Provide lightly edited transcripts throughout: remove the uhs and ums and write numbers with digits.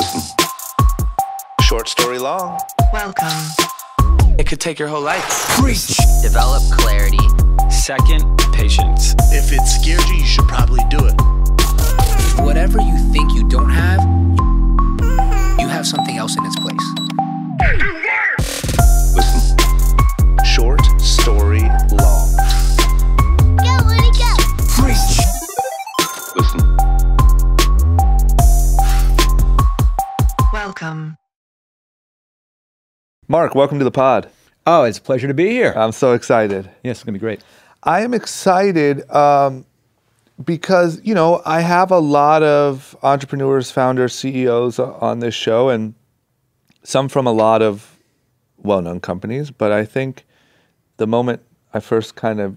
Listen. Short story long. Welcome. It could take your whole life. Preach. Develop clarity. Second, patience. If it scares you, you should probably do it. Whatever you think you don't have, you have something else in its place. Listen. Short story long. Go, let it go. Preach. Listen. Welcome. Marc, welcome to the pod. Oh, it's a pleasure to be here. I'm so excited. Yes, it's going to be great. I am excited because, you know, I have a lot of entrepreneurs, founders, CEOs on this show, and some from a lot of well-known companies. But I think the moment I first kind of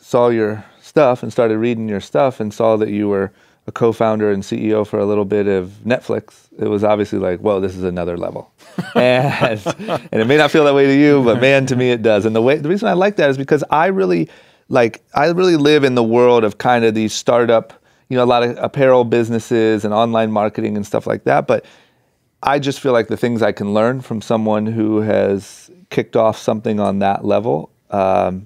saw your stuff and started reading your stuff and saw that you were a co-founder and CEO for a little bit of Netflix, it was obviously like, whoa, this is another level. and it may not feel that way to you, but man, to me it does. And the reason I like that is because I really live in the world of kind of these startup, you know, a lot of apparel businesses and online marketing and stuff like that. But I just feel like the things I can learn from someone who has kicked off something on that level are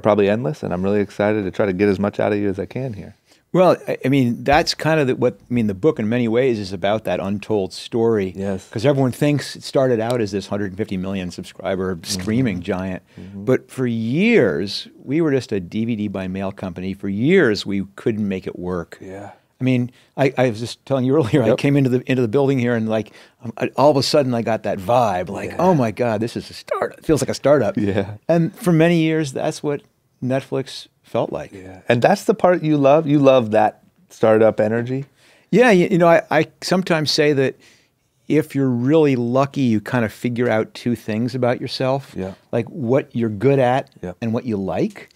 probably endless. And I'm really excited to try to get as much out of you as I can here. Well, I mean, that's kind of the book in many ways is about that untold story. Yes. Because everyone thinks it started out as this 150 million subscriber streaming giant. But for years, we were just a DVD by mail company. For years, we couldn't make it work. Yeah. I mean, I was just telling you earlier, I came into the building here and like, all of a sudden I got that vibe like, oh my God, this is a startup. It feels like a startup. Yeah. And for many years, that's what Netflix felt like. Yeah. And that's the part you love? You love that startup energy? Yeah, you know, I sometimes say that if you're really lucky, you kind of figure out two things about yourself, like what you're good at and what you like.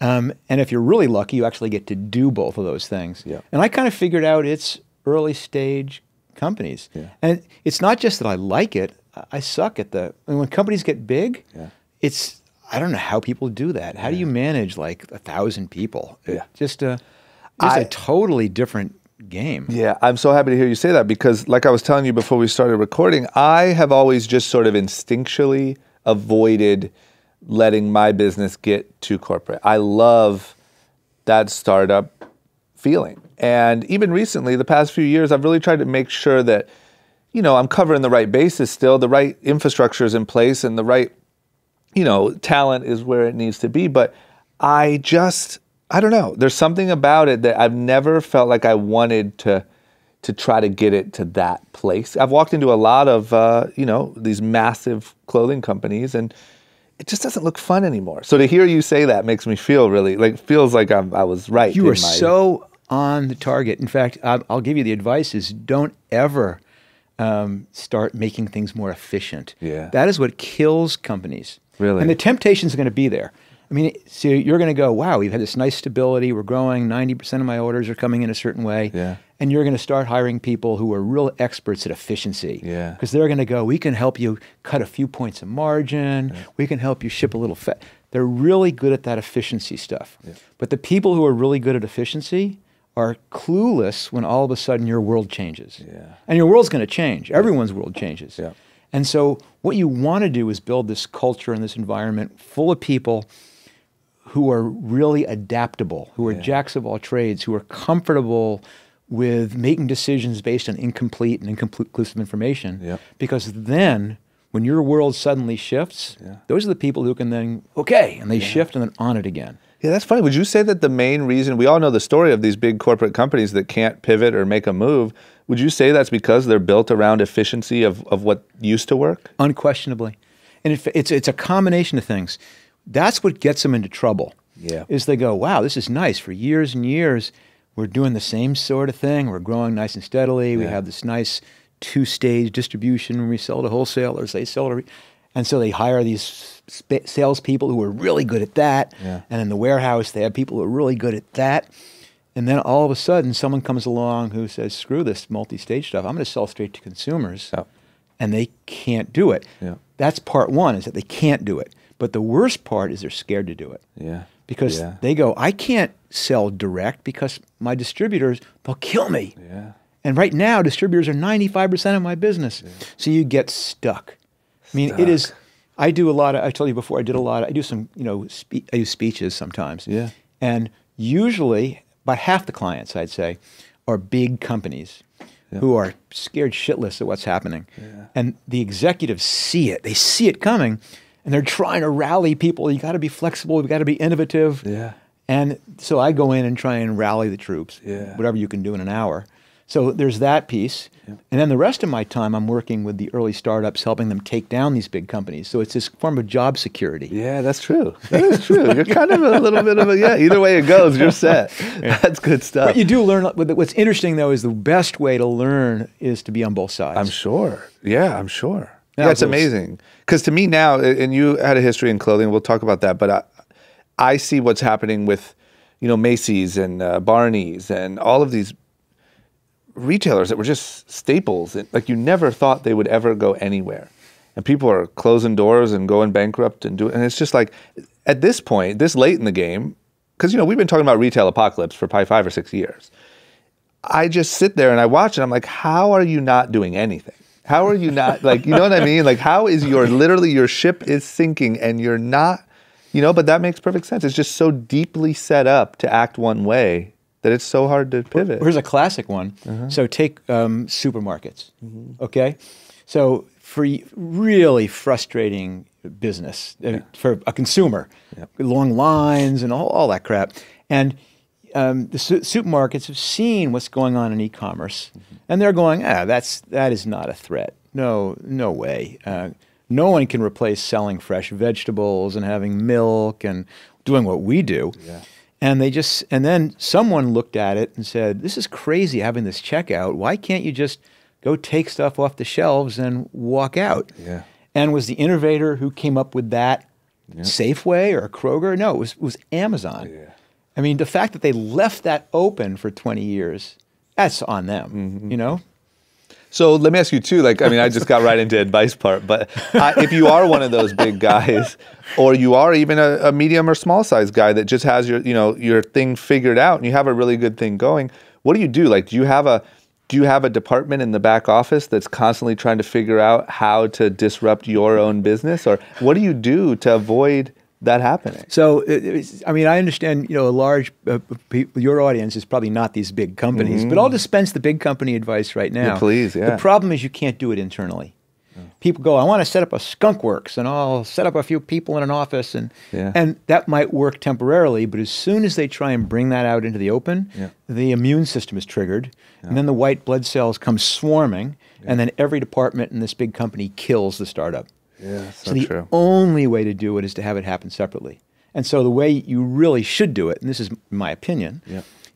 And if you're really lucky, you actually get to do both of those things. And I kind of figured out it's early stage companies. And it's not just that I like it, I suck at when companies get big, it's, I don't know how people do that. How do you manage like 1,000 people? It's a totally different game. Yeah, I'm so happy to hear you say that because like I was telling you before we started recording, I have always just sort of instinctually avoided letting my business get too corporate. I love that startup feeling. And even recently, the past few years, I've really tried to make sure that, you know, I'm covering the right bases still, the right infrastructure is in place and the right, you know, talent is where it needs to be, but I don't know. There's something about it that I've never felt like I wanted to try to get it to that place. I've walked into a lot of, you know, these massive clothing companies and it just doesn't look fun anymore. So to hear you say that makes me feel really, like, feels like I was right. You are so on the target. In fact, I'll give you the advice is don't ever start making things more efficient. Yeah. That is what kills companies. Really? And the temptation's going to be there. I mean, so you're going to go, wow, we've had this nice stability, we're growing, 90% of my orders are coming in a certain way, and you're going to start hiring people who are real experts at efficiency. Because they're going to go, we can help you cut a few points of margin, we can help you ship a little fat. They're really good at that efficiency stuff. But the people who are really good at efficiency are clueless when all of a sudden your world changes. And your world's going to change. Everyone's world changes. And so what you want to do is build this culture and this environment full of people who are really adaptable, who are jacks of all trades, who are comfortable with making decisions based on incomplete and inconclusive information. Because then when your world suddenly shifts, those are the people who can then, okay, and they shift and then on it again. Yeah, that's funny. Would you say that the main reason, we all know the story of these big corporate companies that can't pivot or make a move, would you say that's because they're built around efficiency of what used to work? Unquestionably. And it's a combination of things. That's what gets them into trouble. Is they go, wow, this is nice. For years and years, we're doing the same sort of thing. We're growing nice and steadily. We have this nice two-stage distribution. We sell to wholesalers. They sell to... And so they hire these salespeople who are really good at that. And in the warehouse, they have people who are really good at that. And then all of a sudden, someone comes along who says, screw this multi-stage stuff. I'm going to sell straight to consumers. And they can't do it. That's part one, is that they can't do it. But the worst part is they're scared to do it. Because they go, I can't sell direct because my distributors, they'll kill me. And right now, distributors are 95% of my business. Yeah. So you get stuck. I mean, it is, I do a lot of, I told you before, I did a lot of, I do some, you know, I do speeches sometimes. Yeah. And usually, about half the clients, I'd say, are big companies who are scared shitless at what's happening. Yeah. And the executives see it. They see it coming, and they're trying to rally people. You got to be flexible. We've got to be innovative. Yeah. And so I go in and try and rally the troops, whatever you can do in an hour. So there's that piece. Yeah. And then the rest of my time, I'm working with the early startups, helping them take down these big companies. So it's this form of job security. Yeah, that's true. That is true. You're kind of a little bit of a, either way it goes, you're set. Yeah. That's good stuff. But you do learn, what's interesting though, is the best way to learn is to be on both sides. I'm sure. Yeah, I'm sure. That's amazing. Because to me now, and you had a history in clothing, we'll talk about that, but I see what's happening with, you know, Macy's and Barney's and all of these retailers that were just staples. Like you never thought they would ever go anywhere. And people are closing doors and going bankrupt and doing, and it's just like, at this point, this late in the game, because, you know, we've been talking about retail apocalypse for probably 5 or 6 years. I just sit there and I watch and I'm like, how are you not doing anything? How are you not, like, you know what I mean? Like, how is your ship is sinking and you're not, you know, but that makes perfect sense. It's just so deeply set up to act one way that it's so hard to pivot. Here's a classic one. So take supermarkets, okay? So for really frustrating business for a consumer, long lines and all that crap. And the supermarkets have seen what's going on in e-commerce, and they're going, that is not a threat. No, no way. No one can replace selling fresh vegetables and having milk and doing what we do. Yeah. And they just, and then someone looked at it and said, this is crazy having this checkout. Why can't you just go take stuff off the shelves and walk out? Yeah. And was the innovator who came up with that Safeway or Kroger? No, it was Amazon. Yeah. I mean, the fact that they left that open for 20 years, that's on them, you know? So let me ask you too, like, I mean, I just got right into advice part, but if you are one of those big guys, or you are even a medium or small size guy that just has your, you know, your thing figured out and you have a really good thing going, what do you do? Like, do you have a department in the back office that's constantly trying to figure out how to disrupt your own business, or what do you do to avoid that happening? So, I mean, I understand, you know, a large, your audience is probably not these big companies, but I'll dispense the big company advice right now. Yeah, please, yeah. The problem is you can't do it internally. Oh. People go, I want to set up a skunk works and I'll set up a few people in an office, and that might work temporarily, but as soon as they try and bring that out into the open, the immune system is triggered, and then the white blood cells come swarming, and then every department in this big company kills the startup. Yeah, so the only way to do it is to have it happen separately. And so the way you really should do it, and this is my opinion,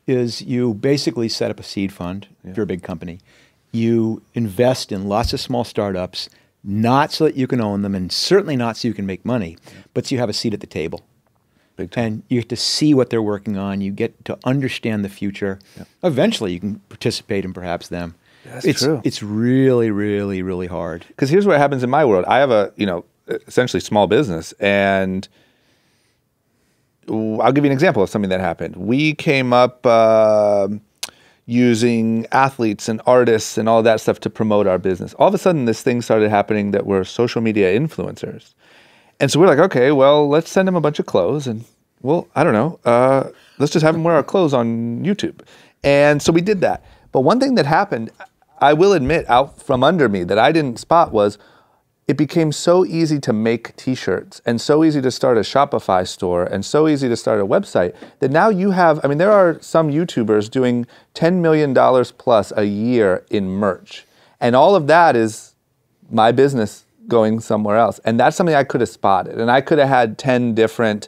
is you basically set up a seed fund if you're a big company. You invest in lots of small startups, not so that you can own them and certainly not so you can make money, but so you have a seat at the table. Big time. And you get to see what they're working on. You get to understand the future. Yeah. Eventually you can participate in perhaps them. That's true. It's really, really, really hard. Because here's what happens in my world. I have a, you know, essentially small business, and I'll give you an example of something that happened. We came up using athletes and artists and all that stuff to promote our business. All of a sudden, this thing started happening that we're social media influencers. And so we're like, okay, well, let's send them a bunch of clothes, and well, I don't know, let's just have them wear our clothes on YouTube. And so we did that. But one thing that happened, I will admit, out from under me that I didn't spot was it became so easy to make t-shirts and so easy to start a Shopify store and so easy to start a website that now you have, I mean, there are some YouTubers doing $10 million plus a year in merch. And all of that is my business going somewhere else. And that's something I could have spotted. And I could have had 10 different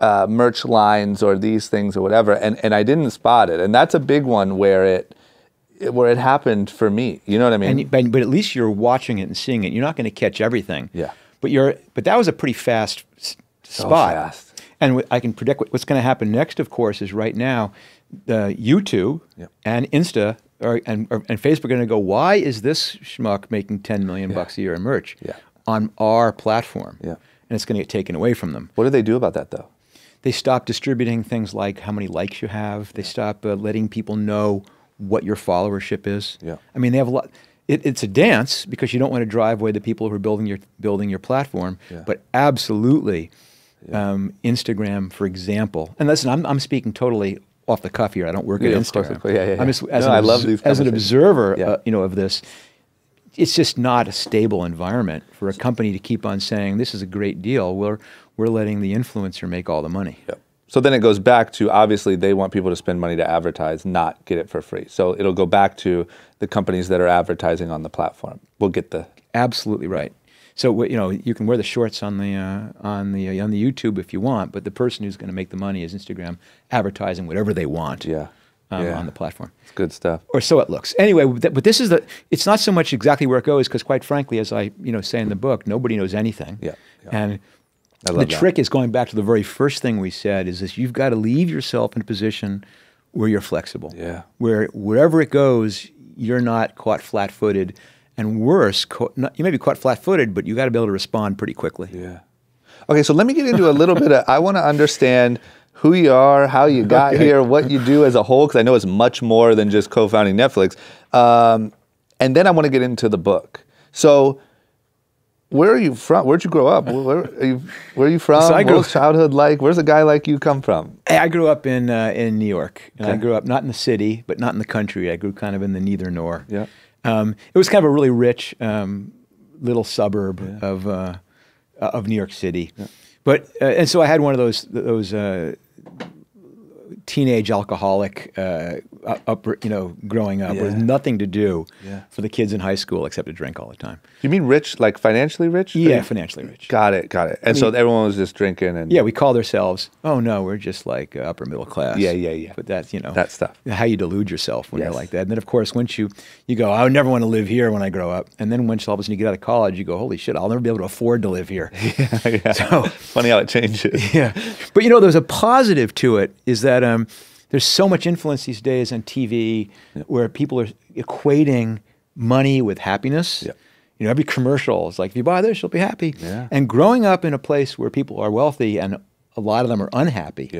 merch lines or these things or whatever, and I didn't spot it. And that's a big one where it happened for me, you know what I mean? But at least you're watching it and seeing it. You're not going to catch everything. Yeah. But that was a pretty fast spot. So fast. And I can predict what's going to happen next. Of course, is right now, YouTube and Insta and Facebook are going to go, why is this schmuck making 10 million bucks a year in merch on our platform? Yeah. And it's going to get taken away from them. What do they do about that though? They stop distributing things like how many likes you have. They stop letting people know what your followership is. Yeah. I mean, they have a lot. It's a dance because you don't want to drive away the people who are building your platform. Yeah. But absolutely, yeah. Instagram, for example. And listen, I'm speaking totally off the cuff here. I don't work at Instagram. I'm just, as an observer, you know, of this. It's just not a stable environment for a company to keep on saying, this is a great deal, we're letting the influencer make all the money. Yep. So then it goes back to, obviously they want people to spend money to advertise, not get it for free. So it'll go back to the companies that are advertising on the platform. We'll get the... Absolutely right. So, you know, you can wear the shorts on the YouTube if you want, but the person who's going to make the money is Instagram advertising whatever they want. Yeah. On the platform. It's good stuff. Or so it looks. Anyway, but this is the, it's not so much exactly where it goes, because quite frankly, as I say in the book, nobody knows anything. Yeah. And the trick is going back to the very first thing we said, is this: you've got to leave yourself in a position where you're flexible. Yeah. Where wherever it goes, you're not caught flat-footed, and worse, you may be caught flat-footed, but you got to be able to respond pretty quickly. Yeah. Okay, so let me get into a little bit of, I want to understand who you are, how you got here, what you do as a whole, because I know it's much more than just co-founding Netflix. And then I want to get into the book. So where are you from? Where'd you grow up? Where are you from? So what was childhood like? Where's a guy like you come from? I grew up in New York. Okay. I grew up not in the city, but not in the country. I grew kind of in the neither nor. Yeah. It was kind of a really rich little suburb of New York City. Yeah. But and so I had one of those teenage alcoholic growing up with nothing to do for the kids in high school except to drink all the time. You mean rich, like financially rich? Yeah, financially rich. Got it. And so everyone was just drinking and we called ourselves. Oh no, we're just like upper middle class. Yeah. But that's that stuff. How you delude yourself when you're like that. And then of course once you go, I would never want to live here when I grow up. And then once all of a sudden you get out of college, you go, holy shit, I'll never be able to afford to live here. So funny how it changes. Yeah, but there's a positive to it is that. There's so much influence these days on TV where people are equating money with happiness. Yeah. Every commercial is like, if you buy this, you'll be happy. Yeah. And growing up in a place where people are wealthy and a lot of them are unhappy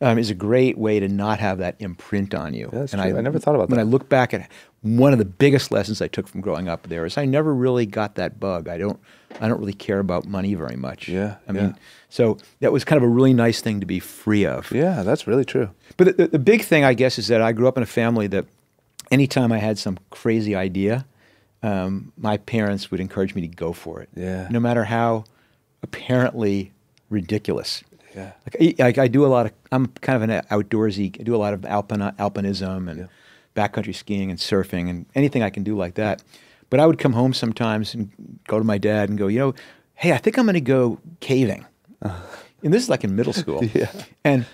is a great way to not have that imprint on you. Yeah, and I never thought about that. When I look back at one of the biggest lessons I took from growing up there is I never really got that bug. I don't really care about money very much. Yeah, I mean, so that was kind of a really nice thing to be free of. Yeah, that's really true. But the big thing, I guess, is that I grew up in a family that anytime I had some crazy idea, my parents would encourage me to go for it. Yeah. No matter how apparently ridiculous. Yeah. Like I do a lot of, I'm kind of an outdoorsy, I do a lot of alpinism and backcountry skiing and surfing and anything I can do like that. But I would come home sometimes and go to my dad and go, hey, I think I'm going to go caving. And this is like in middle school. And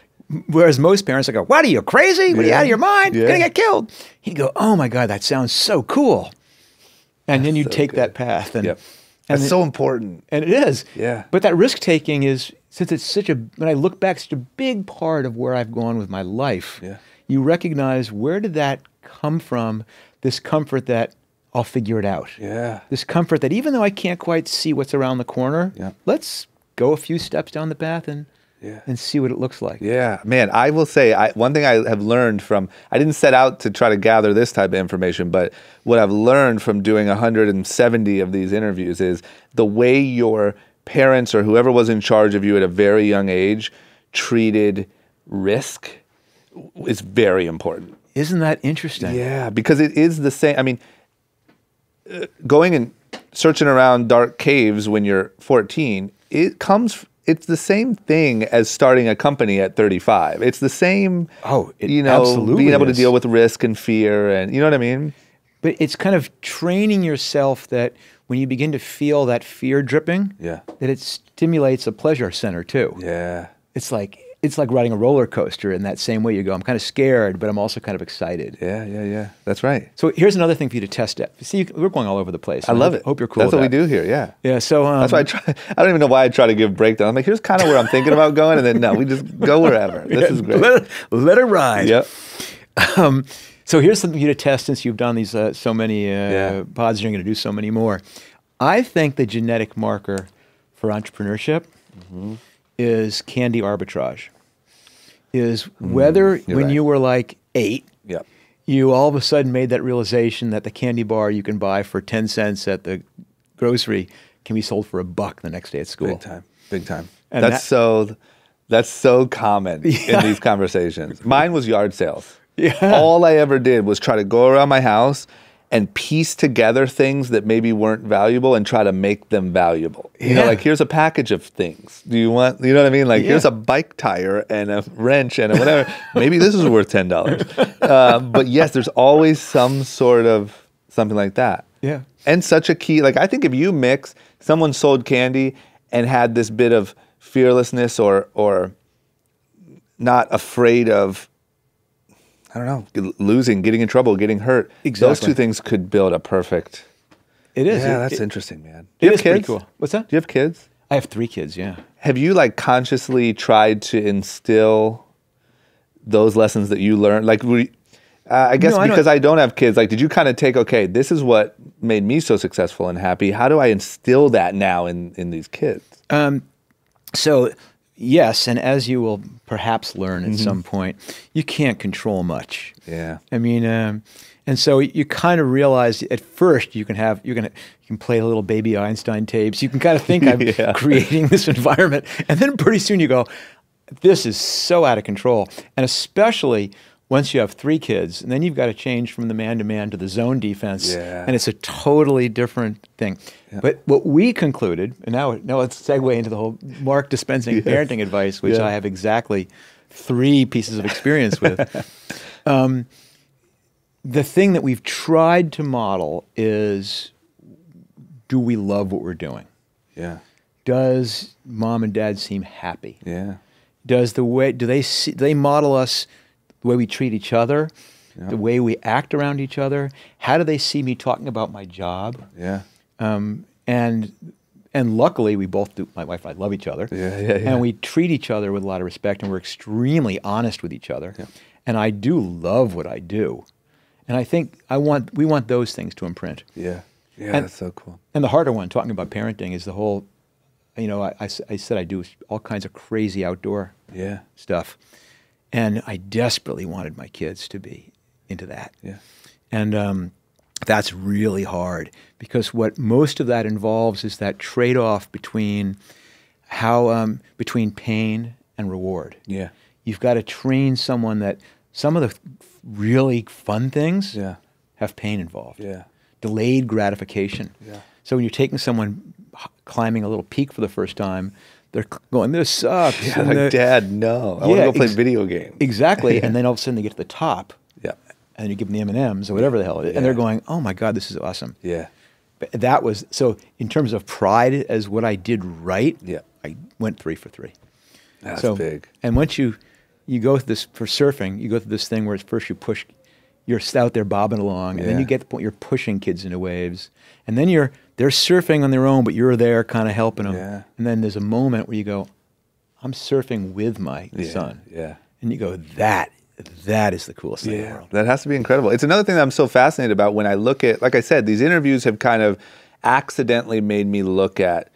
whereas most parents would go, what are you, crazy? What are you, out of your mind? You're going to get killed. He'd go, oh my God, that sounds so cool. And then you take that path. And that's so important. And it is. Yeah. But that risk taking is, since it's such a, when I look back, such a big part of where I've gone with my life, you recognize where did that come from, this comfort that, I'll figure it out. Yeah. This comfort that even though I can't quite see what's around the corner, let's go a few steps down the path and see what it looks like. Yeah, man, I will say, one thing I have learned from, I didn't set out to try to gather this type of information, but what I've learned from doing 170 of these interviews is the way your parents or whoever was in charge of you at a very young age treated risk is very important. Isn't that interesting? Yeah, because it is the same, I mean, going and searching around dark caves when you're 14, it's the same thing as starting a company at 35. It's the same, absolutely being able to deal with risk and fear and, you know what I mean? But it's kind of training yourself that when you begin to feel that fear dripping, that it stimulates a pleasure center too. Yeah. It's like riding a roller coaster in that same way. You go, I'm kind of scared, but I'm also kind of excited. Yeah. That's right. So here's another thing for you to test it. See, we're going all over the place. I love it. Hope you're cool. That's what we do here, Yeah, so... that's why I don't even know why I try to give breakdown. I'm like, here's kind of where I'm thinking about going, and then no, we just go wherever. This is great. Let it ride. Yep. So here's something for you to test since you've done these so many pods, you're going to do so many more. I think the genetic marker for entrepreneurship is candy arbitrage, is whether when you were like 8 you all of a sudden made that realization that the candy bar you can buy for 10 cents at the grocery can be sold for $1 the next day at school. Big time, big time. And that's so common in these conversations. Mine was yard sales. Yeah. All I ever did was try to go around my house and piece together things that maybe weren't valuable and try to make them valuable. You know, like, here's a package of things. Do you want, you know what I mean? Like, here's a bike tire and a wrench and a whatever. Maybe this is worth $10. But yes, there's always some sort of something like that. Yeah. And such a key, like, I think if you mix, someone sold candy and had this bit of fearlessness or not afraid of, I don't know, losing, getting in trouble, getting hurt. Exactly. Those two things could build a perfect... It is. Yeah, that's interesting, man. Do you have kids? Pretty cool. What's that? Do you have kids? I have 3 kids, yeah. Have you, like, consciously tried to instill those lessons that you learned? Like, I guess no, because I don't have kids, like, did you kind of take, okay, this is what made me so successful and happy. How do I instill that now in these kids? Yes, and as you will perhaps learn at some point, you can't control much. Yeah, I mean, and so you kind of realize at first you can play a little baby Einstein tapes. You can kind of think I'm creating this environment, and then pretty soon you go, "This is so out of control." And especially once you have 3 kids, and then you've got to change from the man-to-man to the zone defense, and it's a totally different thing. Yeah. But what we concluded, and now let's segue into the whole Marc dispensing parenting advice, which I have exactly 3 pieces of experience with. The thing that we've tried to model is, do we love what we're doing? Yeah. Does mom and dad seem happy? Yeah. Does the way, do they model us, the way we treat each other, the way we act around each other? How do they see me talking about my job? Yeah. And luckily we both do, my wife and I love each other. Yeah, yeah, yeah. And we treat each other with a lot of respect, and we're extremely honest with each other. Yeah. And I do love what I do. And I think we want those things to imprint. Yeah. Yeah, and that's so cool. And the harder one, talking about parenting, is the whole, you know, I said I do all kinds of crazy outdoor stuff. And I desperately wanted my kids to be into that. Yeah. And that's really hard, because what most of that involves is that trade-off between how between pain and reward. Yeah. You've got to train someone that some of the really fun things have pain involved. Yeah. Delayed gratification. Yeah. So when you're taking someone climbing a little peak for the first time, they're going, this sucks. Yeah, like, Dad, no. I want to go play video games. Exactly. And then all of a sudden they get to the top. Yeah. And you give them the M&Ms or whatever the hell it is. Yeah. And they're going, oh my God, this is awesome. Yeah. But that was, so in terms of pride as what I did right, I went 3 for 3. That's big. And once you go through this, for surfing, you go through this thing where it's first you push, you're out there bobbing along, and then you get to the point you're pushing kids into waves. And then they're surfing on their own, but you're there kind of helping them. Yeah. And then there's a moment where you go, I'm surfing with my son. Yeah. And you go, that is the coolest thing in the world. That has to be incredible. It's another thing that I'm so fascinated about when I look at, like I said, these interviews have kind of accidentally made me look at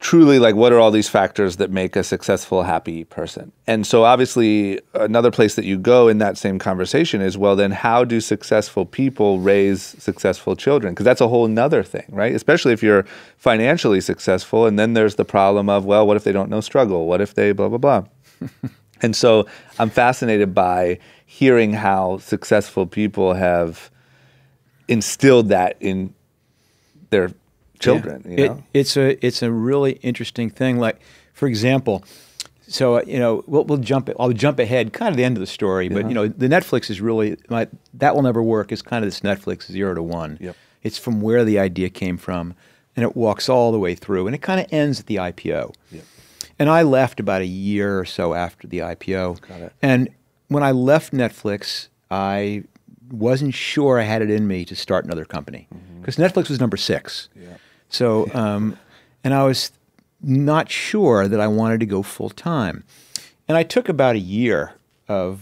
truly, like, what are all these factors that make a successful, happy person? And so obviously another place that you go in that same conversation is, well, then how do successful people raise successful children? Because that's a whole nother thing, right? Especially if you're financially successful, and then there's the problem of, well, what if they don't know struggle? What if they blah, blah, blah? And so I'm fascinated by hearing how successful people have instilled that in their children, you know? It's a really interesting thing. Like, for example, so you know, I'll jump ahead, kind of the end of the story, but you know, the Netflix is really That Will Never Work is kind of this Netflix 0 to 1. Yep. It's from where the idea came from, and it walks all the way through, and it kind of ends at the IPO. Yep. And I left about a year or so after the IPO. Got it. And when I left Netflix, I wasn't sure I had it in me to start another company, because Netflix was number 6. Yeah. So, and I was not sure that I wanted to go full time. And I took about a year of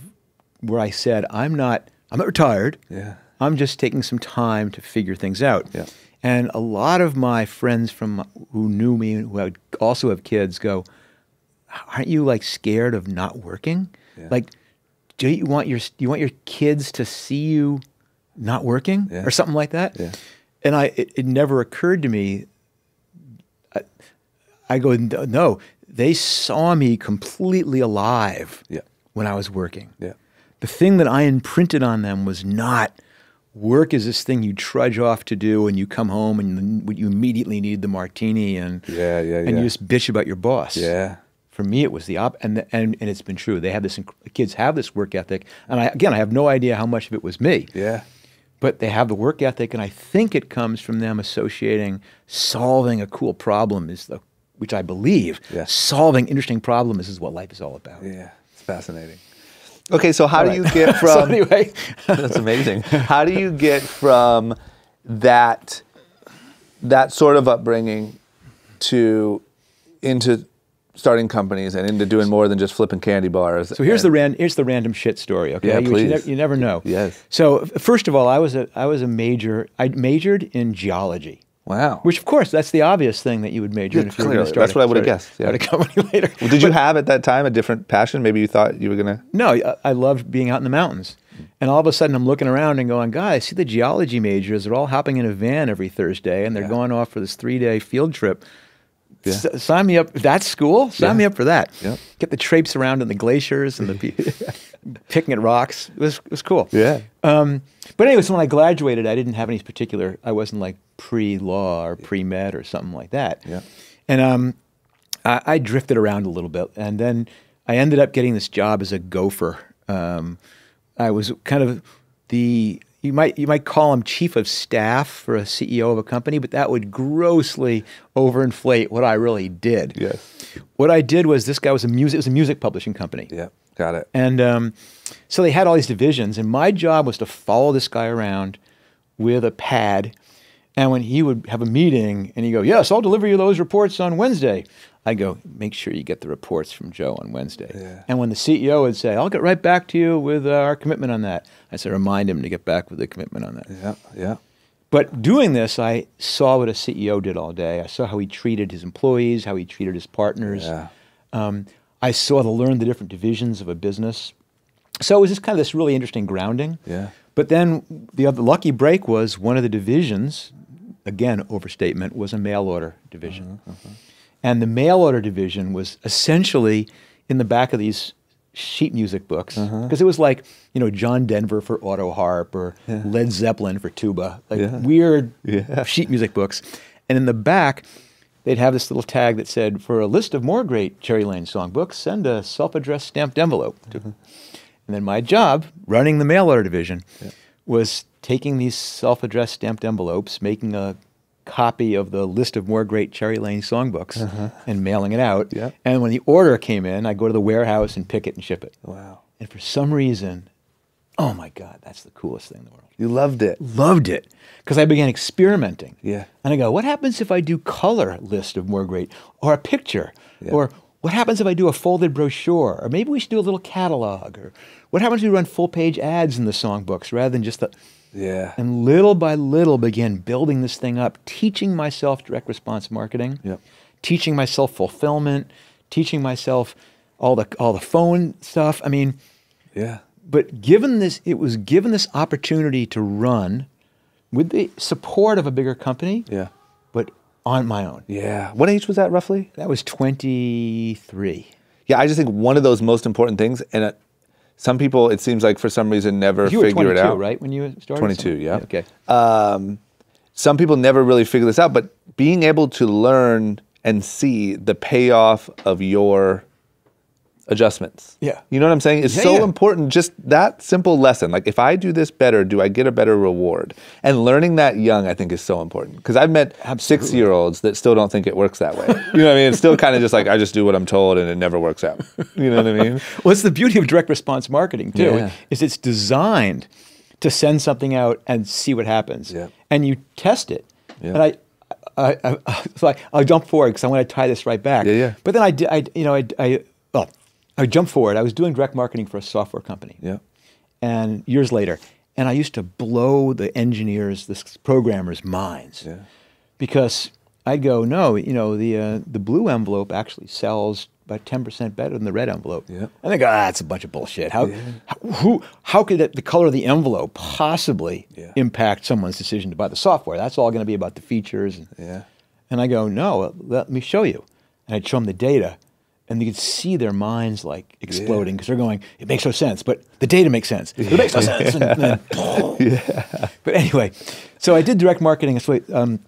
where I said, I'm not retired. Yeah. I'm just taking some time to figure things out. Yeah. And a lot of my friends who knew me, who also have kids, go, aren't you, like, scared of not working? Yeah. Like, do you want your kids to see you not working or something like that? Yeah. And it never occurred to me. I go, no, they saw me completely alive when I was working. Yeah. The thing that I imprinted on them was not work is this thing you trudge off to do and you come home and you immediately need the martini and you just bitch about your boss. Yeah. For me, it was the opposite, and it's been true. They have this, kids have this work ethic, and again, I have no idea how much of it was me. Yeah. But they have the work ethic, and I think it comes from them associating solving a cool problem is the, which I believe, solving interesting problems is what life is all about. Yeah, it's fascinating. Okay, so how do you get from... so anyway. That's amazing. How do you get from that sort of upbringing to into starting companies and into doing more than just flipping candy bars? So here's the random shit story, okay? Yeah, please. You never know. Yes. So first of all, I majored in geology. Wow. Which, of course, that's the obvious thing that you would major in if you were going to start. That's what I would have guessed. Yeah. At a company later. Well, did you have at that time a different passion? Maybe you thought you were going to... No, I loved being out in the mountains. And all of a sudden, I'm looking around and going, God, I see the geology majors. They're all hopping in a van every Thursday, and they're going off for this three-day field trip. Yeah. Sign me up. That's school? Sign me up for that. Yeah. Get the traipse around in the glaciers and the picking at rocks. It was cool. Yeah. But anyway, so when I graduated, I didn't have any particular... I wasn't like... pre-law or pre-med or something like that. Yeah. And I drifted around a little bit, and then I ended up getting this job as a gopher. I was kind of the, you might call him chief of staff for a CEO of a company, but that would grossly overinflate what I really did. Yes. What I did was, this guy was a music publishing company. Yeah, got it. And so they had all these divisions, and my job was to follow this guy around with a pad. And when he would have a meeting and he'd go, yes, I'll deliver you those reports on Wednesday. I'd go, make sure you get the reports from Joe on Wednesday. Yeah. And when the CEO would say, I'll get right back to you with our commitment on that, I'd say, remind him to get back with the commitment on that. Yeah, yeah. But doing this, I saw what a CEO did all day. I saw how he treated his employees, how he treated his partners. Yeah. I saw to learn the different divisions of a business. So it was just kind of this really interesting grounding. Yeah. But then the other lucky break was one of the divisions, again, overstatement, was a mail order division. Uh-huh, uh-huh. And the mail order division was essentially in the back of these sheet music books, because it was like, you know, John Denver for auto harp or Led Zeppelin for tuba, like weird sheet music books. And in the back, they'd have this little tag that said, for a list of more great Cherry Lane songbooks, send a self-addressed stamped envelope. Uh-huh. And then my job, running the mail order division, was taking these self-addressed stamped envelopes, making a copy of the list of more great Cherry Lane songbooks and mailing it out. Yep. And when the order came in, I'd go to the warehouse and pick it and ship it. Wow. And for some reason, oh my God, that's the coolest thing in the world. You loved it. Loved it. Because I began experimenting. Yeah. And I go, what happens if I do color list of more great, or a picture, or what happens if I do a folded brochure? Or maybe we should do a little catalog. Or what happens if we run full-page ads in the songbooks rather than just the... Yeah. And little by little began building this thing up, teaching myself direct response marketing, teaching myself fulfillment, teaching myself all the phone stuff. I mean... Yeah. But given this, it was given this opportunity to run with the support of a bigger company. Yeah. But... on my own. Yeah. What age was that roughly? That was 23. Yeah, I just think one of those most important things, and some people, it seems like for some reason, never figure it out. You were 22, right, when you started? 22, yeah. Okay. Some people never really figure this out, but being able to learn and see the payoff of your adjustments. Yeah. You know what I'm saying? It's so important, just that simple lesson. Like, if I do this better, do I get a better reward? And learning that young, I think, is so important. Because I've met 6-year-olds that still don't think it works that way. You know what I mean? It's still kind of just like, I just do what I'm told and it never works out. You know what I mean? Well, it's the beauty of direct response marketing, too, is it's designed to send something out and see what happens. Yeah. And you test it. Yeah. And I'll jump forward because I want to tie this right back. Yeah, yeah. But then I jumped forward. I was doing direct marketing for a software company. Yeah. And years later, and I used to blow the engineers, the programmers' minds. Yeah. Because I'd go, no, you know, the blue envelope actually sells about 10% better than the red envelope. Yeah. And they go, that's a bunch of bullshit. How could the color of the envelope possibly impact someone's decision to buy the software? That's all going to be about the features. And I go, no, let me show you. And I'd show them the data, and you could see their minds like exploding because they're going, it makes no sense, but the data makes sense. It makes no sense. And then, But anyway, so I did direct marketing. So I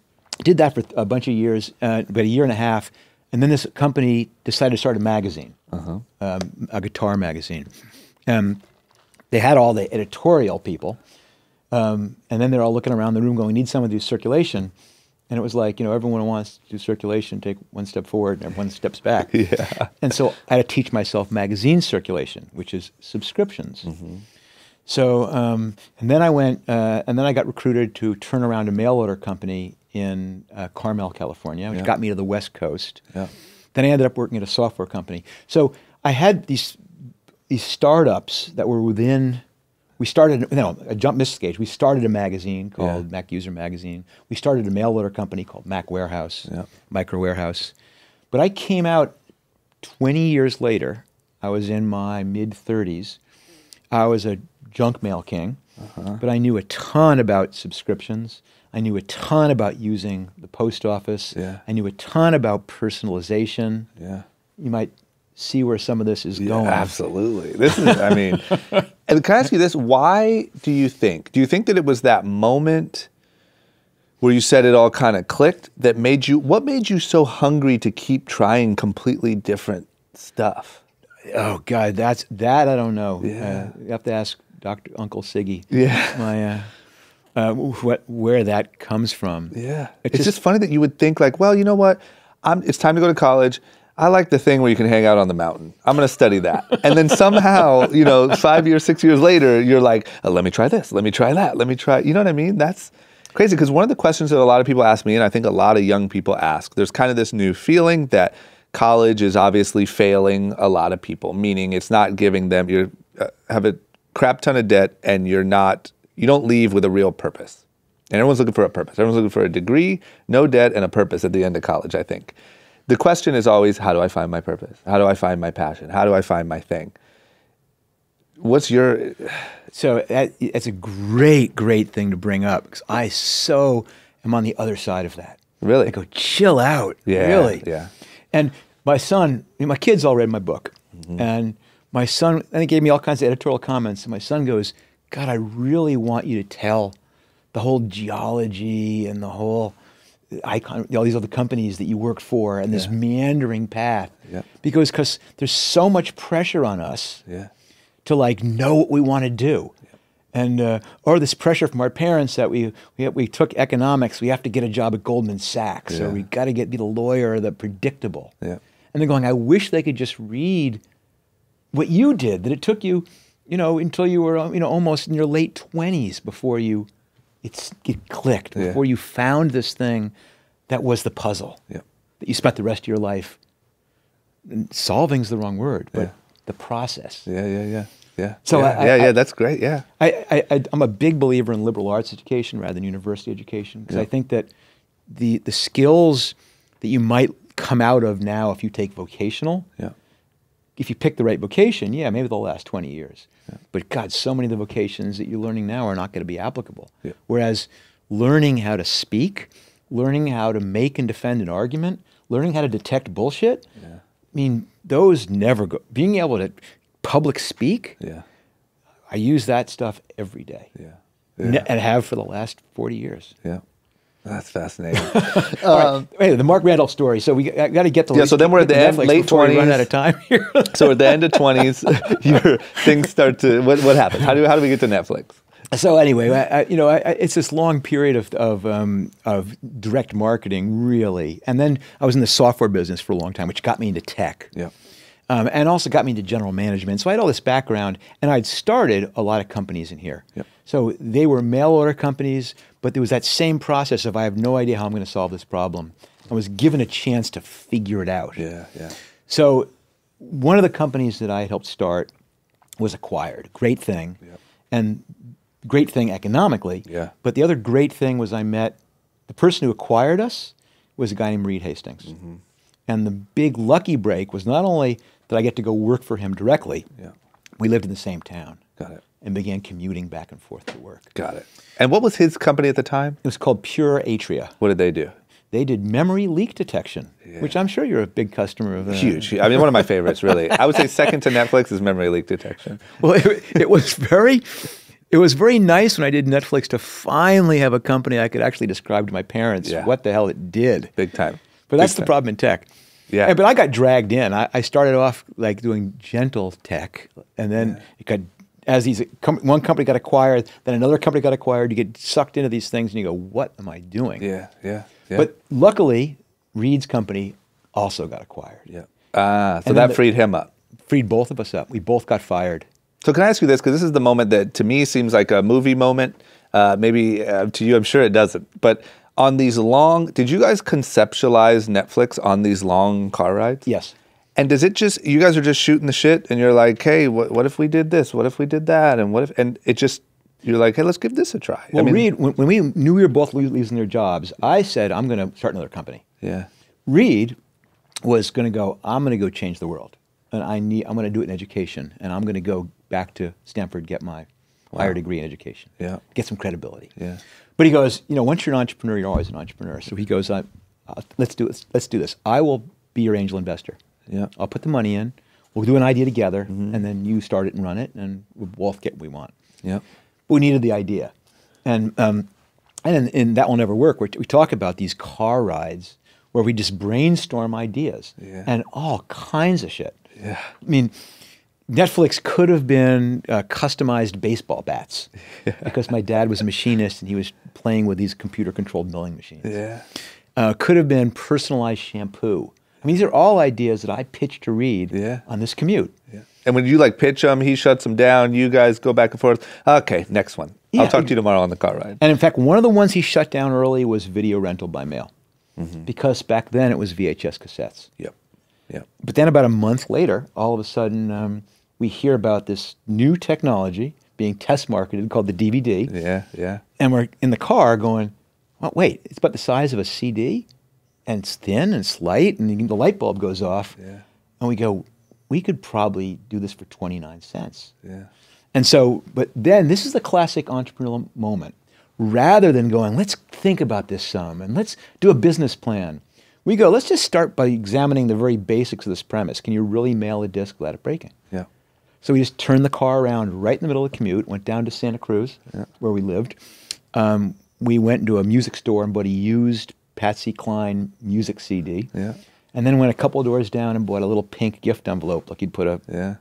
did that for a bunch of years, about a year and a half. And then this company decided to start a magazine, a guitar magazine. They had all the editorial people. And then they're all looking around the room going, we need someone to do circulation. And it was like, you know, everyone who wants to do circulation, take one step forward and one steps back. And so I had to teach myself magazine circulation, which is subscriptions. So, and then I went, and then I got recruited to turn around a mail order company in Carmel, California, which got me to the West Coast. Then I ended up working at a software company. So I had these startups that were within, we started, no, I jumped, missed the stage. We started a magazine called Mac User Magazine. We started a mail order company called Mac Warehouse, Micro Warehouse. But I came out 20 years later. I was in my mid-30s. I was a junk mail king, but I knew a ton about subscriptions. I knew a ton about using the post office. I knew a ton about personalization. You might see where some of this is going. Absolutely. This is, I mean, and can I ask you this? Why do you think that it was that moment where you said it all kind of clicked that made you, what made you so hungry to keep trying completely different stuff? Oh God, that I don't know. You have to ask Uncle Siggy. Where that comes from. It's just funny that you would think like, well, you know what? It's time to go to college. I like the thing where you can hang out on the mountain. I'm going to study that. And then somehow, you know, 5 years, 6 years later, you're like, oh, let me try this. Let me try that. Let me try. You know what I mean? That's crazy. Because one of the questions that a lot of people ask me, and I think a lot of young people ask, there's kind of this new feeling that college is obviously failing a lot of people, meaning it's not giving them, you have a crap ton of debt and you're not, you don't leave with a real purpose. And everyone's looking for a purpose. Everyone's looking for a degree, no debt, and a purpose at the end of college, I think. The question is always, how do I find my purpose? How do I find my passion? How do I find my thing? What's your... So that's a great, great thing to bring up because I so am on the other side of that. Really? I go, chill out, really. And my son, my kids all read my book. And my son, and he gave me all kinds of editorial comments. And my son goes, God, I really want you to tell the whole geology and the whole icon, all these other companies that you work for and this meandering path. Because there's so much pressure on us to like know what we want to do. And, or this pressure from our parents that we took economics, we have to get a job at Goldman Sachs, or we got to be the lawyer, the predictable. And they're going, I wish they could just read what you did, that it took you, you know, until you were, you know, almost in your late 20s before you, it clicked, before you found this thing that was the puzzle, that you spent the rest of your life, and solving's the wrong word, but the process. So that's great, I'm a big believer in liberal arts education rather than university education, because I think that the skills that you might come out of now if you take vocational, if you pick the right vocation, maybe they'll last 20 years. But God, so many of the vocations that you're learning now are not going to be applicable. Whereas learning how to speak, learning how to make and defend an argument, learning how to detect bullshit, I mean, those never go. Being able to public speak, I use that stuff every day. And have for the last 40 years. That's fascinating. Right, the Marc Randolph story. So we got to get to so then we're at the end, Netflix late 20s. We run out of time here. So at the end of 20s, your things start to. What happens? How do we get to Netflix? So anyway, it's this long period of direct marketing, really, and then I was in the software business for a long time, which got me into tech. And also got me into general management. So I had all this background, and I'd started a lot of companies in here. So they were mail order companies, but there was that same process of I have no idea how I'm going to solve this problem. I was given a chance to figure it out. So one of the companies that I helped start was acquired. Great thing. And great thing economically. But the other great thing was I met the person who acquired us was a guy named Reed Hastings. And the big lucky break was not only that I get to go work for him directly, we lived in the same town. Got it. And began commuting back and forth to work. Got it. And what was his company at the time? It was called Pure Atria. What did they do? They did memory leak detection, which I'm sure you're a big customer of. Huge. I mean, one of my favorites, really. I would say second to Netflix is memory leak detection. Well, it was very nice when I did Netflix to finally have a company I could actually describe to my parents what the hell it did. Big time. But that's the problem in tech. Yeah. But I got dragged in. I started off like doing gentle tech, and then it got, as these, one company got acquired, then another company got acquired. You get sucked into these things, and you go, "What am I doing?" Yeah. But luckily, Reed's company also got acquired. Yeah. So that freed him up. Freed both of us up. We both got fired. So can I ask you this? Because this is the moment that to me seems like a movie moment. Maybe to you, I'm sure it doesn't. But on these long, did you guys conceptualize Netflix on these long car rides? Yes. And does it just, you guys are just shooting the shit and you're like, hey, what if we did this? What if we did that? And what if, and it just, you're like, hey, let's give this a try. Well, I mean, Reed, when we knew we were both losing their jobs, I said, I'm going to start another company. Yeah. Reed was going to go, I'm going to go change the world. And I'm going to do it in education. And I'm going to go back to Stanford, get my higher degree in education. Yeah. Get some credibility. Yeah. But he goes, you know, once you're an entrepreneur, you're always an entrepreneur. So he goes, let's do this. I will be your angel investor. Yeah, I'll put the money in. We'll do an idea together, and then you start it and run it, and we'll both get what we want. Yeah, but we needed the idea, and in That Will Never Work, we talk about these car rides where we just brainstorm ideas and all kinds of shit. Yeah, I mean, Netflix could have been customized baseball bats because my dad was a machinist and he was playing with these computer-controlled milling machines. Yeah, could have been personalized shampoo. I mean, these are all ideas that I pitched to Reed on this commute. Yeah. And when you like pitch them, he shuts them down, you guys go back and forth. Okay, next one. Yeah. I'll talk to you tomorrow on the car ride. And in fact, one of the ones he shut down early was video rental by mail because back then it was VHS cassettes. Yep. But then about a month later, all of a sudden, we hear about this new technology being test marketed called the DVD. Yeah. And we're in the car going, well, wait, it's about the size of a CD? And it's thin and slight, and the light bulb goes off. Yeah. And we go, we could probably do this for 29 cents. Yeah. And so, but then this is the classic entrepreneurial moment. Rather than going, let's think about this some, and let's do a business plan. We go, let's just start by examining the very basics of this premise. Can you really mail a disc without it breaking? Yeah. So we just turned the car around right in the middle of the commute, went down to Santa Cruz, where we lived. We went into a music store and bought a used Patsy Cline music CD, and then went a couple of doors down and bought a little pink gift envelope, like you'd put a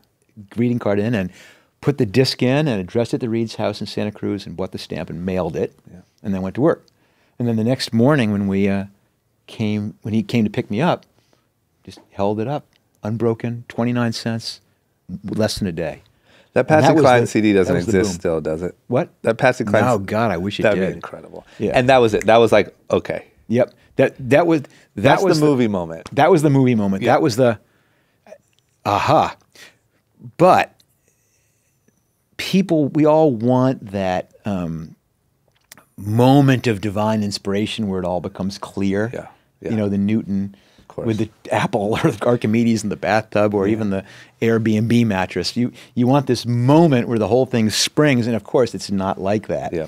greeting card in, and put the disc in and addressed it to Reed's house in Santa Cruz and bought the stamp and mailed it, and then went to work. And then the next morning when we when he came to pick me up, just held it up, unbroken, 29 cents, less than a day. That Patsy Cline CD doesn't exist still, does it? What? That Patsy Cline. Oh God, I wish it did. That'd be incredible. Yeah. And that was it. That was like, okay. Yep, that was the movie moment. That was the movie moment. Yeah. That was the aha. But people, we all want that moment of divine inspiration where it all becomes clear. Yeah. You know, the Newton with the apple, or the Archimedes in the bathtub, or even the Airbnb mattress. You want this moment where the whole thing springs, and of course, it's not like that. Yeah.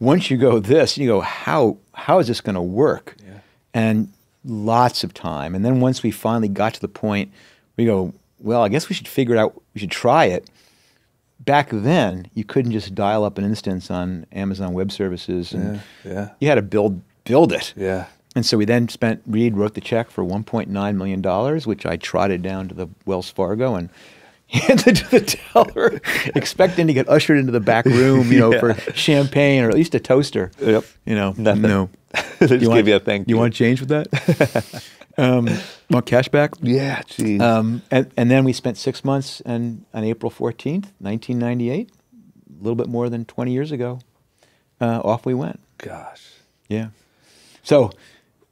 Once you go this, you go, how is this going to work? Yeah. And lots of time. And then once we finally got to the point, we go, well, I guess we should figure it out. We should try it. Back then, you couldn't just dial up an instance on Amazon Web Services. And you had to build it. Yeah. And so we then Reed wrote the check for $1.9 million, which I trotted down to the Wells Fargo and handed to the teller, expecting to get ushered into the back room, you know, for champagne or at least a toaster. Yep. You know, nothing. No. They just give you a thank you. You want change with that? Want cash back? Yeah, geez. And then we spent 6 months, and on April 14th, 1998, a little bit more than 20 years ago, off we went. Gosh. Yeah. So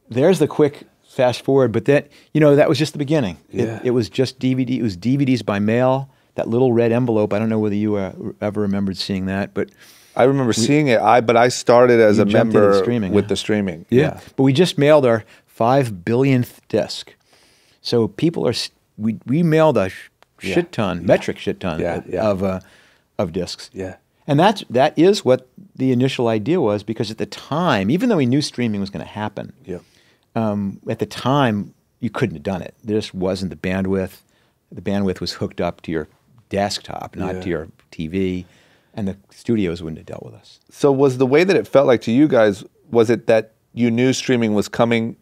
there's the quick fast forward, but that, you know, that was just the beginning. Yeah. It was just DVD. It was DVDs by mail. That little red envelope. I don't know whether you ever remembered seeing that, but I remember seeing it. But I started as a member with the streaming. Yeah. But we just mailed our 5 billionth disc, So people are, we mailed a shit ton, metric shit ton of discs. Yeah. And that is what the initial idea was, because at the time, even though we knew streaming was going to happen, at the time you couldn't have done it. There just wasn't the bandwidth. The bandwidth was hooked up to your desktop, not to your TV, and the studios wouldn't have dealt with us. So was the way that it felt like to you guys, was it that you knew streaming was coming,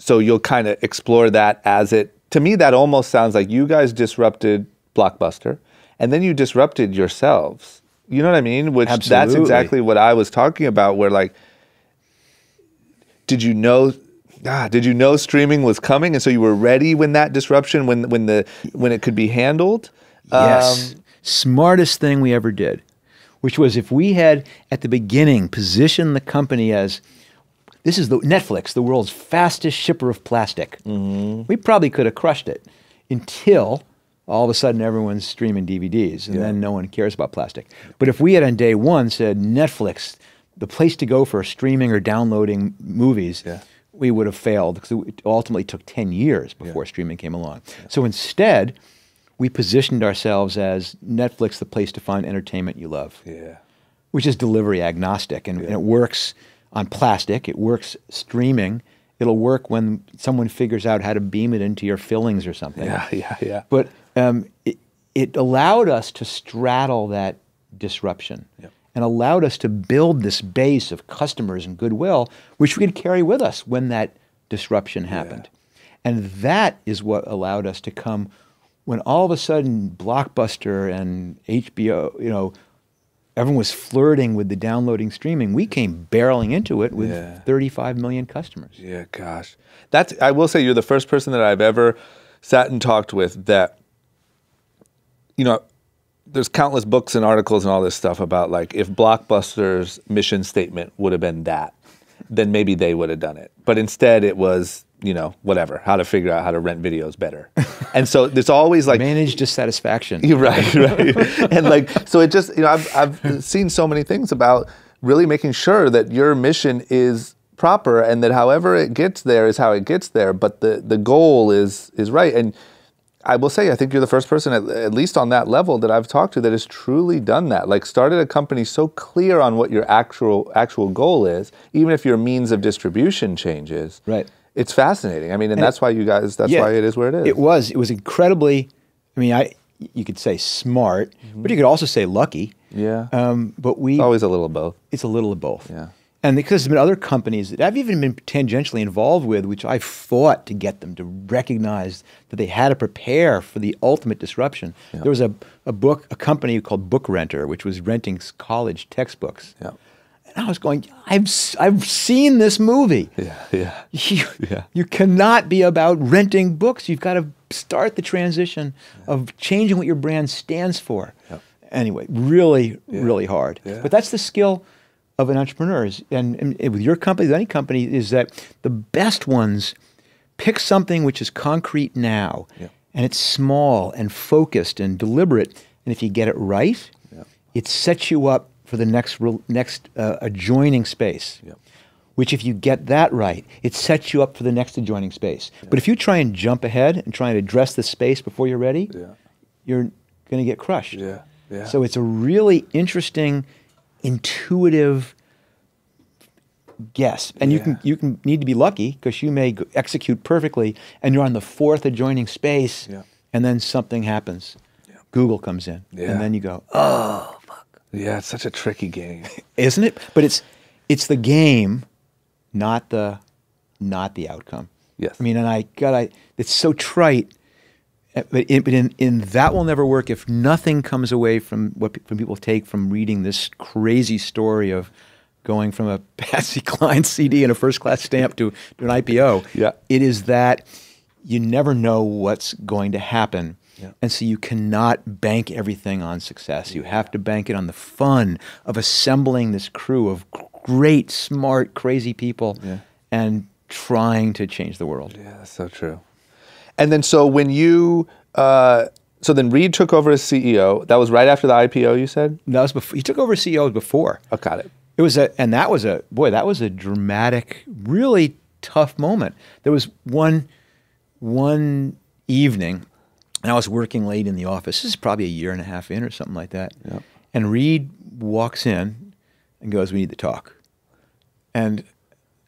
so you'll kind of explore that as it, to me that almost sounds like you guys disrupted Blockbuster, and then you disrupted yourselves. You know what I mean? Which Absolutely. That's exactly what I was talking about, where like, did you know streaming was coming, and so you were ready when that disruption, when it could be handled? Yes. Smartest thing we ever did, which was, if we had at the beginning positioned the company as, this is the Netflix, the world's fastest shipper of plastic, we probably could have crushed it until all of a sudden everyone's streaming DVDs, and then no one cares about plastic. But if we had on day one said Netflix, the place to go for streaming or downloading movies, we would have failed, because it ultimately took 10 years before streaming came along. So instead, we positioned ourselves as Netflix, the place to find entertainment you love, which is delivery agnostic, and it works on plastic, it works streaming, it'll work when someone figures out how to beam it into your fillings or something. But it allowed us to straddle that disruption and allowed us to build this base of customers and goodwill, which we could carry with us when that disruption happened. And that is what allowed us to come when all of a sudden Blockbuster and HBO, you know, everyone was flirting with the downloading streaming. We came barreling into it with 35 million customers. Yeah, gosh. That's, I will say, you're the first person that I've ever sat and talked with that, you know, there's countless books and articles and all this stuff about like, if Blockbuster's mission statement would have been that, then maybe they would have done it. But instead it was, you know, whatever, how to figure out how to rent videos better. And so there's always like... Manage dissatisfaction. Right, right. And like, so it just, you know, I've seen so many things about really making sure that your mission is proper, and that however it gets there is how it gets there, but the goal is right. And I will say, I think you're the first person, at least on that level, that I've talked to that has truly done that. Like, started a company so clear on what your actual goal is, even if your means of distribution changes. Right. It's fascinating. I mean, and that's why you guys, that's why it is where it is. It was incredibly, I mean, you could say smart, but you could also say lucky. But it's always a little of both. It's a little of both. Yeah. And because there's been other companies that I've even been tangentially involved with, which I fought to get them to recognize that they had to prepare for the ultimate disruption. Yeah. There was a company called Book Renter, which was renting college textbooks. Yeah. And I was going, I've seen this movie. You cannot be about renting books. You've got to start the transition of changing what your brand stands for. Anyway, really, really hard. But that's the skill of an entrepreneur, and with your company, with any company, is that the best ones pick something which is concrete now, and it's small and focused and deliberate, and if you get it right, it sets you up for the next adjoining space, which if you get that right, it sets you up for the next adjoining space. But if you try and jump ahead and try and address the space before you're ready, you're gonna get crushed. So it's a really interesting, intuitive guess, and you need to be lucky, because you may execute perfectly and you're on the fourth adjoining space, and then something happens. Google comes in, and then you go, oh fuck. It's such a tricky game, isn't it? But it's the game, not the outcome. I mean, and it's so trite. But in That Will Never Work, if nothing comes away from what people take from reading this crazy story of going from a Patsy Cline CD and a first-class stamp to an IPO, it is that you never know what's going to happen. And so you cannot bank everything on success. You have to bank it on the fun of assembling this crew of great, smart, crazy people and trying to change the world. Yeah, that's so true. And then, so when you, so then Reed took over as CEO. That was right after the IPO, you said? No, it was before. He took over as CEO before. Oh, got it. It was that was a dramatic, really tough moment. There was one one evening, and I was working late in the office. This is probably a year and a half in or something like that. Yep. And Reed walks in and goes, "We need to talk." And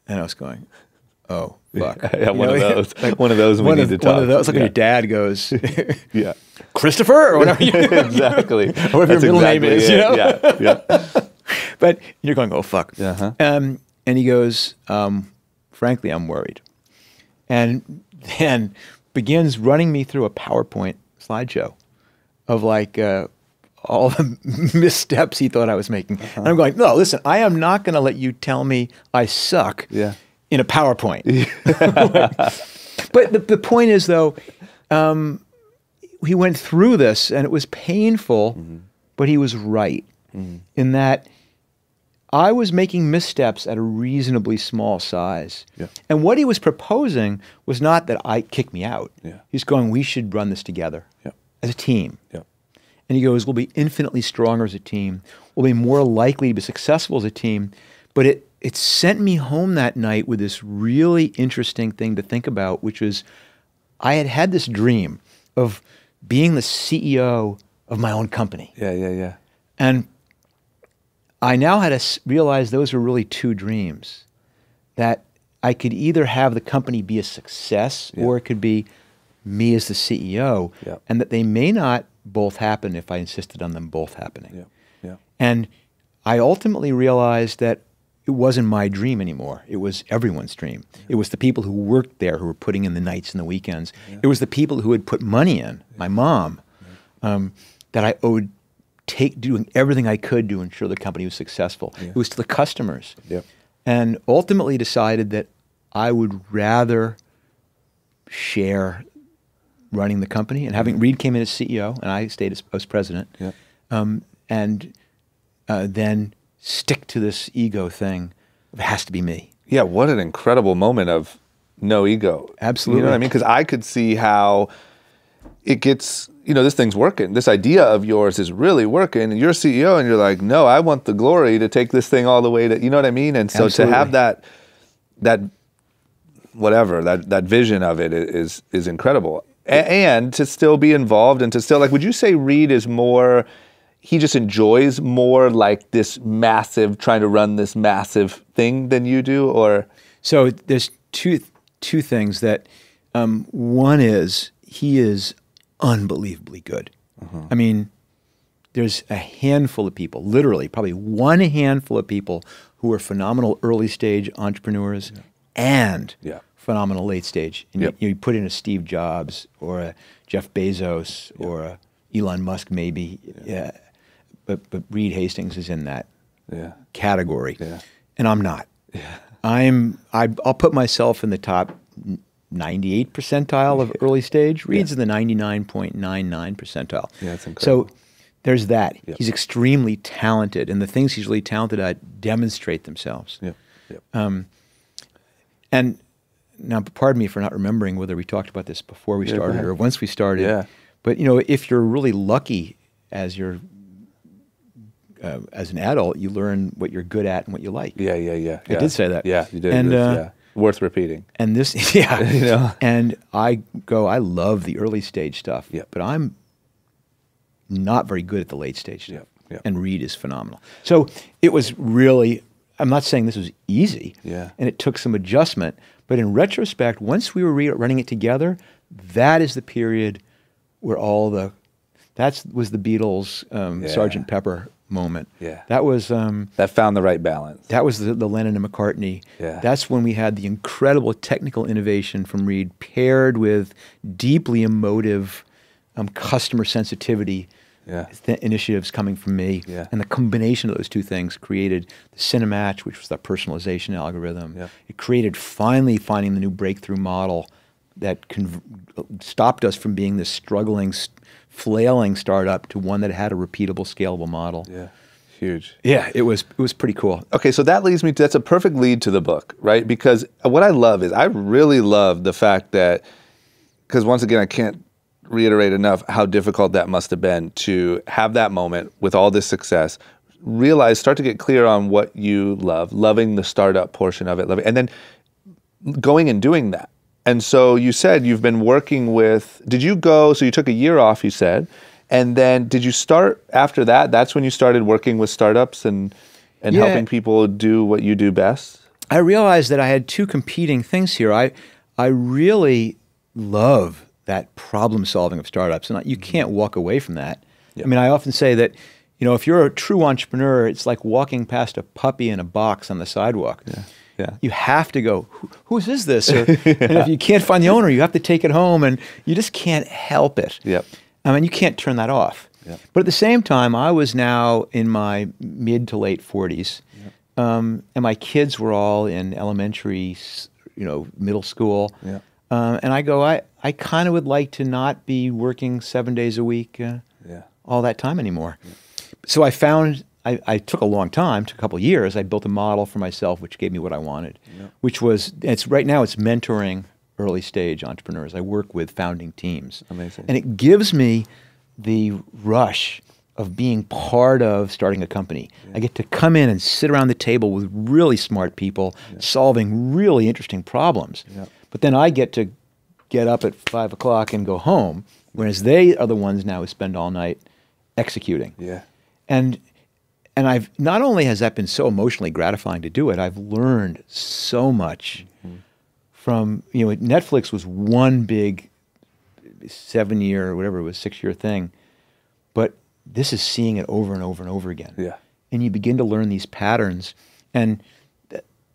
I was going, "Oh, fuck." Yeah, one of those. Like, one of those we need to talk. One of those. Like when your dad goes, yeah, Christopher, or whatever. Exactly. Or whatever your middle name is, you know? Yeah, yeah. But you're going, "Oh, fuck." Uh-huh. And he goes, "Frankly, I'm worried." And then begins running me through a PowerPoint slideshow of like all the missteps he thought I was making. Uh-huh. And I'm going, "No, listen, I am not going to let you tell me I suck in a PowerPoint." But the point is, though, he went through this and it was painful, mm-hmm. but he was right mm-hmm. in that I was making missteps at a reasonably small size. Yeah. And what he was proposing was not that I kick me out. Yeah. He's going, "We should run this together as a team." Yeah. And he goes, "We'll be infinitely stronger as a team. We'll be more likely to be successful as a team." But it sent me home that night with this really interesting thing to think about, which was I had had this dream of being the CEO of my own company. Yeah, yeah, yeah. And I now had to realize those were really two dreams, that I could either have the company be a success or it could be me as the CEO, and that they may not both happen if I insisted on them both happening. Yeah. Yeah. And I ultimately realized that it wasn't my dream anymore. It was everyone's dream. Yeah. It was the people who worked there who were putting in the nights and the weekends. Yeah. It was the people who had put money in, my mom, that I owed doing everything I could to ensure the company was successful. Yeah. It was to the customers. Yep. And ultimately decided that I would rather share running the company and having Reed came in as CEO and I stayed as president then stick to this ego thing. It has to be me. Yeah, what an incredible moment of no ego. Absolutely. You know what I mean? Because I could see how it gets, you know, this thing's working. This idea of yours is really working. And you're CEO and you're like, "No, I want the glory to take this thing all the way to," you know what I mean? And so to have that vision of it is incredible. And to still be involved and to still, like, would you say Reed is more, he just enjoys more like this massive, trying to run this massive thing than you do, or? So there's two things that, one is he is unbelievably good. Uh-huh. I mean, there's a handful of people, literally probably one handful of people who are phenomenal early stage entrepreneurs and phenomenal late stage. And you put in a Steve Jobs or a Jeff Bezos or a Elon Musk maybe, but Reed Hastings is in that category. Yeah. And I'm not. Yeah. I'll put myself in the top 98th percentile of early stage. Reed's in the 99.99 percentile. Yeah, that's incredible. So there's that. Yep. He's extremely talented, and the things he's really talented at demonstrate themselves. Yep. Yep. And now, pardon me for not remembering whether we talked about this before we started or once we started. Yeah. But you know, if you're really lucky as an adult, you learn what you're good at and what you like. Yeah, yeah, yeah. I did say that. Yeah, you did. And, worth repeating. And this, you know? And I love the early stage stuff, but I'm not very good at the late stage stuff. Yeah, yeah. And Reed is phenomenal. So it was really, I'm not saying this was easy, and it took some adjustment, but in retrospect, once we were running it together, that is the period where that was the Beatles, Sgt. Pepper moment. Yeah. That was... that found the right balance. That was the Lennon and McCartney. Yeah. That's when we had the incredible technical innovation from Reed paired with deeply emotive customer sensitivity initiatives coming from me. Yeah. And the combination of those two things created the Cinematch, which was the personalization algorithm. Yeah. It created finding the new breakthrough model that stopped us from being this struggling, flailing startup to one that had a repeatable, scalable model. Yeah, huge. Yeah, it was pretty cool. Okay, so that leads me to, that's a perfect lead to the book, right? Because what I love is, I really love the fact that, because once again, I can't reiterate enough how difficult that must have been to have that moment with all this success, start to get clear on what you love, loving the startup portion of it, and then going and doing that. And so you said you've been working with, did you go, so you took a year off, you said, and then did you start after that? That's when you started working with startups and yeah, helping people do what you do best? I realized that I had two competing things here. I really love that problem solving of startups, and you can't walk away from that. Yeah. I mean, I often say that, you know, if you're a true entrepreneur, it's like walking past a puppy in a box on the sidewalk. Yeah. Yeah. You have to go, whose is this? Or, yeah. And if you can't find the owner, you have to take it home, and you just can't help it. Yep. I mean, you can't turn that off. Yep. But at the same time, I was now in my mid to late 40s, yep, and my kids were all in elementary, you know, middle school. Yep. And I go, I kind of would like to not be working 7 days a week all that time anymore. Yep. So I found... I took a long time, took a couple of years. I built a model for myself, which gave me what I wanted, which was, right now it's mentoring early stage entrepreneurs. I work with founding teams. Amazing. And it gives me the rush of being part of starting a company. Yeah. I get to come in and sit around the table with really smart people, solving really interesting problems. Yeah. But then I get to get up at 5 o'clock and go home, whereas they are the ones now who spend all night executing. Yeah. And I've, not only has that been so emotionally gratifying to do it, I've learned so much from, you know, Netflix was one big 7-year or whatever it was, 6-year thing, but this is seeing it over and over and over again. Yeah. And you begin to learn these patterns. And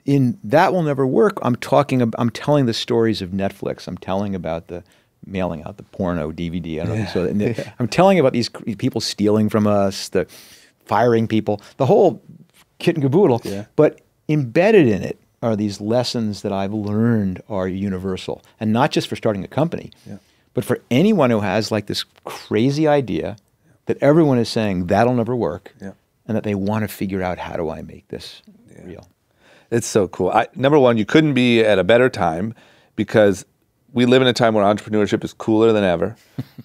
in That Will Never Work, I'm telling the stories of Netflix. I'm telling about the mailing out the porno DVD. I don't know. So I'm telling about these people stealing from us, the firing people, the whole kit and caboodle. Yeah. But embedded in it are these lessons that I've learned are universal, and not just for starting a company, but for anyone who has like this crazy idea that everyone is saying that'll never work, and that they want to figure out, how do I make this real? It's so cool. Number one, you couldn't be at a better time, because we live in a time where entrepreneurship is cooler than ever,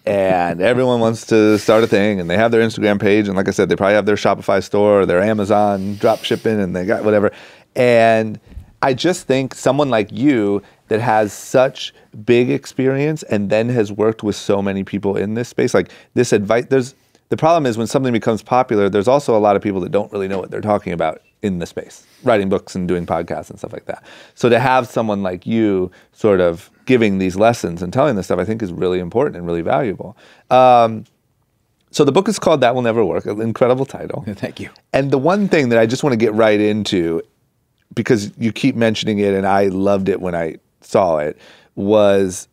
and everyone wants to start a thing, and they have their Instagram page, and like I said, they probably have their Shopify store or their Amazon drop shipping, and they got whatever. And I just think someone like you that has such big experience and then has worked with so many people in this space, like this advice, the problem is when something becomes popular, there's also a lot of people that don't really know what they're talking about in the space, writing books and doing podcasts and stuff like that. So to have someone like you sort of giving these lessons and telling this stuff, I think is really important and really valuable. So the book is called That Will Never Work, an incredible title. Thank you. And the one thing that I just want to get right into, because you keep mentioning it and I loved it when I saw it, was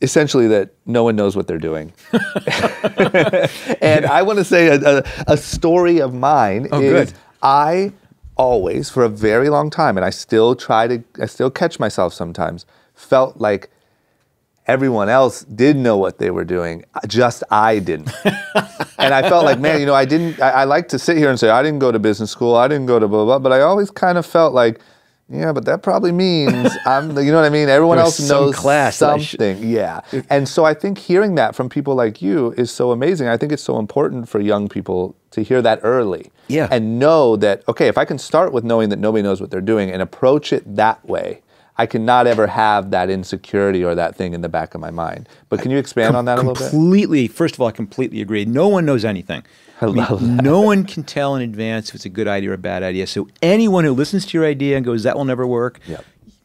essentially that no one knows what they're doing. And I want to say a story of mine is I always, for a very long time, and I still catch myself sometimes, felt like everyone else did know what they were doing, just I didn't. And I felt like, man, you know, I like to sit here and say, I didn't go to business school, I didn't go to blah, blah, blah, but I always kind of felt like, yeah, but that probably means you know what I mean? Everyone else knows something. Yeah. And so I think hearing that from people like you is so amazing. I think it's so important for young people to hear that early. Yeah. And know that, okay, if I can start with knowing that nobody knows what they're doing and approach it that way, I cannot ever have that insecurity or that thing in the back of my mind. But can you expand on that a little bit? Completely. First of all, I completely agree. No one knows anything. I love that. No one can tell in advance if it's a good idea or a bad idea. So anyone who listens to your idea and goes, that will never work,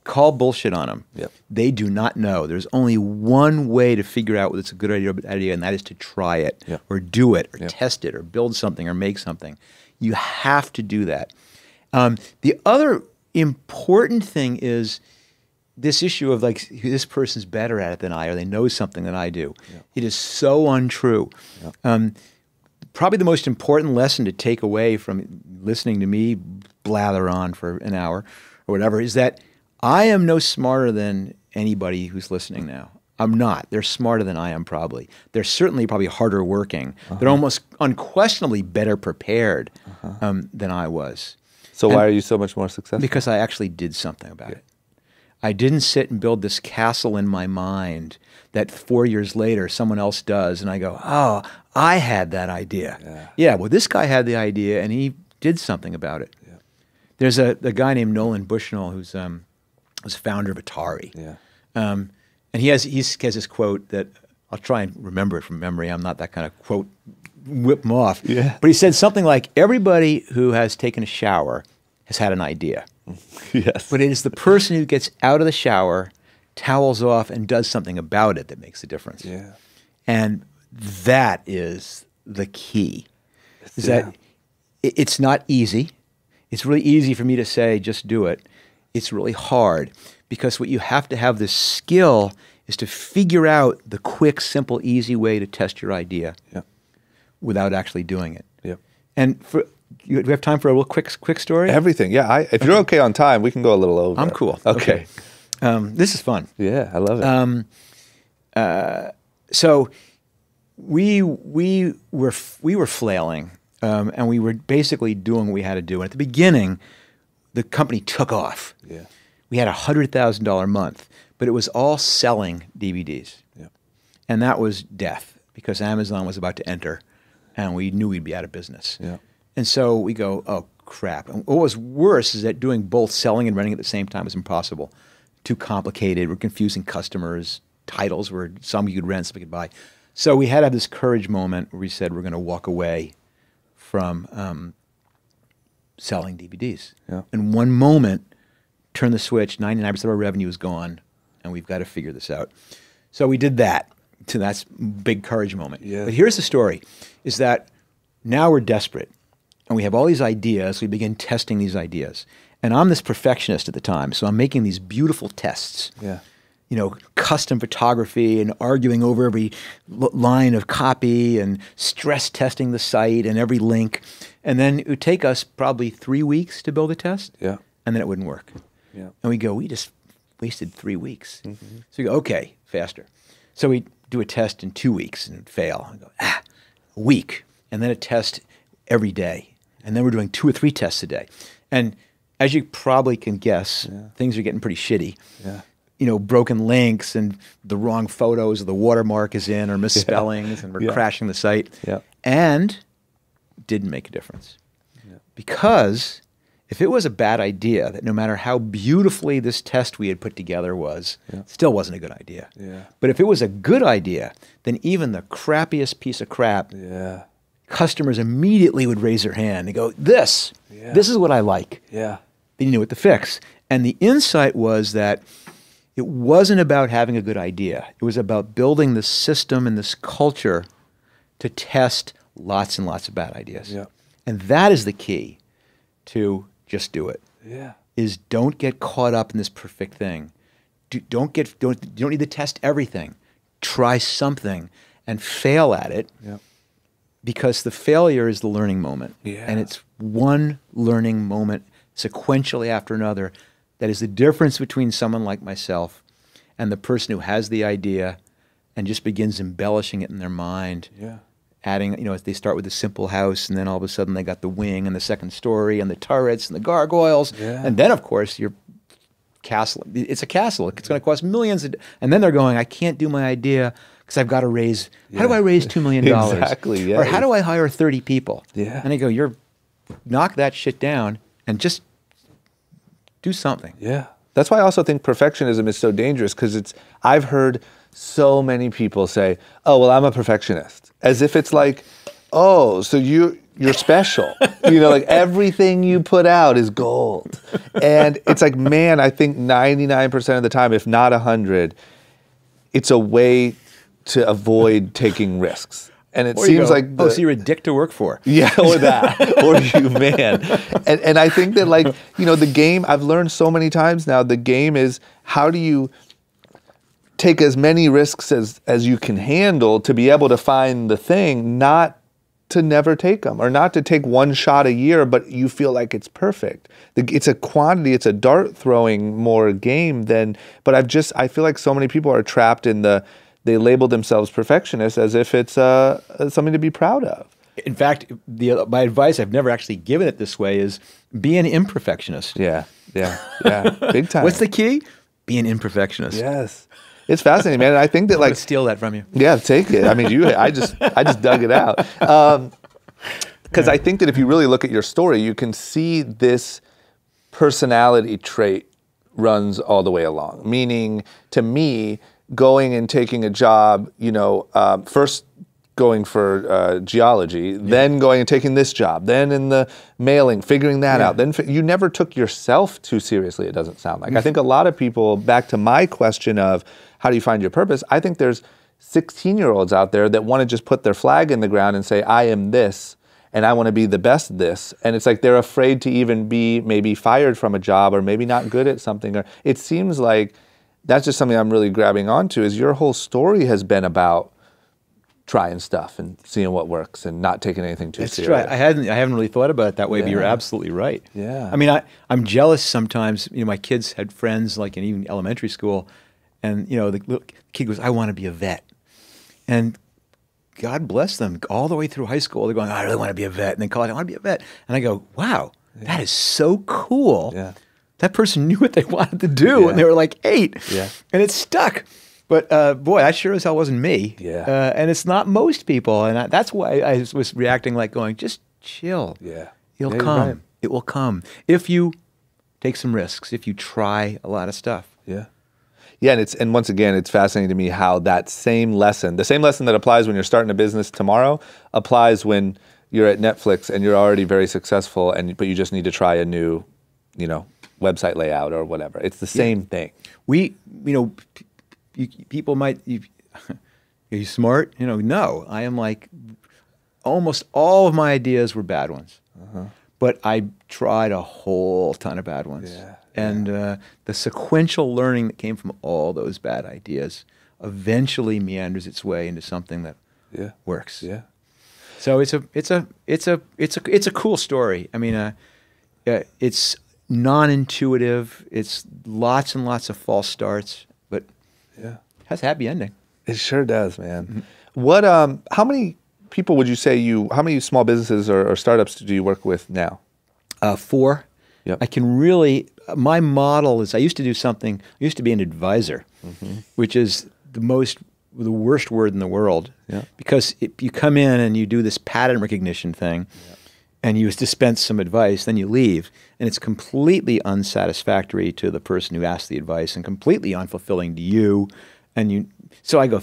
call bullshit on them. Yep. They do not know. There's only one way to figure out whether it's a good idea or a bad idea, and that is to try it or do it or test it or build something or make something. You have to do that. The other important thing is this issue of like, this person's better at it than I, or they know something that I do. Yeah. It is so untrue. Yeah. Probably the most important lesson to take away from listening to me blather on for an hour or whatever is that I am no smarter than anybody who's listening now. I'm not. They're smarter than I am probably. They're certainly probably harder working. They're almost unquestionably better prepared than I was. So why are you so much more successful? Because I actually did something about it. I didn't sit and build this castle in my mind that 4 years later someone else does, and I go, oh, I had that idea. Yeah, well, this guy had the idea, and he did something about it. There's a guy named Nolan Bushnell who's was founder of Atari. And he has this quote that I'll try and remember it from memory. I'm not that kind of quote whip them off. Yeah. But he said something like, everybody who has taken a shower has had an idea. Yes. But it is the person who gets out of the shower, towels off, and does something about it that makes the difference. Yeah. And that is the key. Is that it's not easy. It's really easy for me to say, just do it. It's really hard, because what you have to have this skill is to figure out the quick, simple, easy way to test your idea without actually doing it. Yeah. And for, do we have time for a real quick story? Everything, yeah. If you're okay on time, we can go a little over. I'm cool. Okay. This is fun. Yeah, I love it. So we were flailing, and we were basically doing what we had to do. And at the beginning, the company took off. Yeah. We had a $100,000 a month, but it was all selling DVDs. Yeah. And that was death, because Amazon was about to enter, and we knew we'd be out of business. Yeah. And so we go, oh, crap. And what was worse is that doing both selling and renting at the same time was impossible. Too complicated. We're confusing customers. Titles were some you could rent, some you could buy. So we had to have this courage moment where we said we're going to walk away from selling DVDs. Yeah. In one moment, turn the switch, 99% of our revenue is gone, and we've got to figure this out. So we did that. So that's a big courage moment. Yeah. But here's the story, is that now we're desperate, and we have all these ideas. We begin testing these ideas. And I'm this perfectionist at the time, so I'm making these beautiful tests. Yeah. You know, custom photography and arguing over every line of copy and stress testing the site and every link. And then it would take us probably 3 weeks to build a test. Yeah. And then it wouldn't work. Yeah. And we go, we just wasted 3 weeks. Mm-hmm. So we go, okay, faster. So we do a test in 2 weeks and it'd fail. And go, a week. And then a test every day. And then we're doing 2 or 3 tests a day. And as you probably can guess, things are getting pretty shitty. Yeah. You know, broken links and the wrong photos, or the watermark is in, or misspellings, and we're crashing the site. Yeah. And didn't make a difference. Yeah. Because if it was a bad idea, that no matter how beautifully this test we had put together was, still wasn't a good idea. Yeah. But if it was a good idea, then even the crappiest piece of crap, customers immediately would raise their hand and go, this is what I like. Yeah. They knew what to fix. And the insight was that it wasn't about having a good idea. It was about building this system and this culture to test lots and lots of bad ideas. Yeah. And that is the key to just do it. Yeah. Is don't get caught up in this perfect thing. You don't need to test everything. Try something and fail at it. Yeah. Because the failure is the learning moment. Yeah. And it's one learning moment sequentially after another. That is the difference between someone like myself and the person who has the idea and just begins embellishing it in their mind. Yeah. Adding, you know, they start with a simple house and then all of a sudden they got the wing and the second story and the turrets and the gargoyles. Yeah. And then, of course, your castle. It's a castle. It's going to cost millions. And then they're going, I can't do my idea because I've got to raise, how do I raise $2 million? Exactly. Yeah. Or how do I hire 30 people? Yeah. And they go, knock that shit down and just do something. Yeah. That's why I also think perfectionism is so dangerous, because I've heard so many people say, oh, well, I'm a perfectionist. As if it's like, oh, so you're special. You know, like everything you put out is gold. And it's like, man, I think 99% of the time, if not 100, it's a way to avoid taking risks. And it seems like so you're a dick to work for. Yeah, or that. Or you, man. And I think that, like, you know, the game, I've learned so many times now, the game is how do you take as many risks as you can handle to be able to find the thing, not to never take them, or not to take one shot a year, but you feel like it's perfect. It's a quantity, it's a dart throwing more game than, but I feel like so many people are trapped in they label themselves perfectionists as if it's something to be proud of. In fact, my advice, I've never actually given it this way, is be an imperfectionist. Yeah, big time. What's the key? Be an imperfectionist. Yes. It's fascinating, man. And I think that I'm like- steal that from you. Yeah, take it. I mean, I just dug it out. Because I think that if you really look at your story, you can see this personality trait runs all the way along. Meaning, to me, going and taking a job, you know, first going for geology, then going and taking this job, then in the mailing, figuring that out. Then you never took yourself too seriously, it doesn't sound like. I think a lot of people, back to my question of how do you find your purpose, I think there's 16-year-olds out there that want to just put their flag in the ground and say, I am this, and I want to be the best this. And it's like they're afraid to even be maybe fired from a job or maybe not good at something. Or it seems like that's just something I'm really grabbing onto, is your whole story has been about trying stuff and seeing what works and not taking anything too seriously. That's right. I haven't really thought about it that way, but you're absolutely right. Yeah. I mean, I'm jealous sometimes. You know, my kids had friends like in even elementary school, and you know, the kid goes, I want to be a vet. And God bless them, all the way through high school, they're going, I really want to be a vet. And they call it, I want to be a vet. And I go, wow, that is so cool. Yeah. That person knew what they wanted to do when they were like 8. Yeah. And it stuck. But boy, that sure as hell wasn't me. Yeah. And it's not most people. And that's why I was reacting like going, just chill. Yeah. It'll come. Right. It will come. If you take some risks, if you try a lot of stuff. Yeah. Yeah, and once again, it's fascinating to me how that same lesson, the same lesson that applies when you're starting a business tomorrow, applies when you're at Netflix and you're already very successful, but you just need to try a new, you know, website layout or whatever. It's the same thing. You know, people might, are you smart? You know, no. I am like, almost all of my ideas were bad ones. Uh-huh. But I tried a whole ton of bad ones. Yeah. And the sequential learning that came from all those bad ideas eventually meanders its way into something that works. Yeah. So it's a cool story. I mean, it's non-intuitive. It's lots and lots of false starts, but it has a happy ending. It sure does, man. Mm-hmm. What? How many people would you say How many small businesses or startups do you work with now? 4. Yep. I can really. My model is I used to be an advisor, which is the worst word in the world, because you come in and you do this pattern recognition thing, and you dispense some advice, then you leave, and it's completely unsatisfactory to the person who asked the advice and completely unfulfilling to you. And so I go,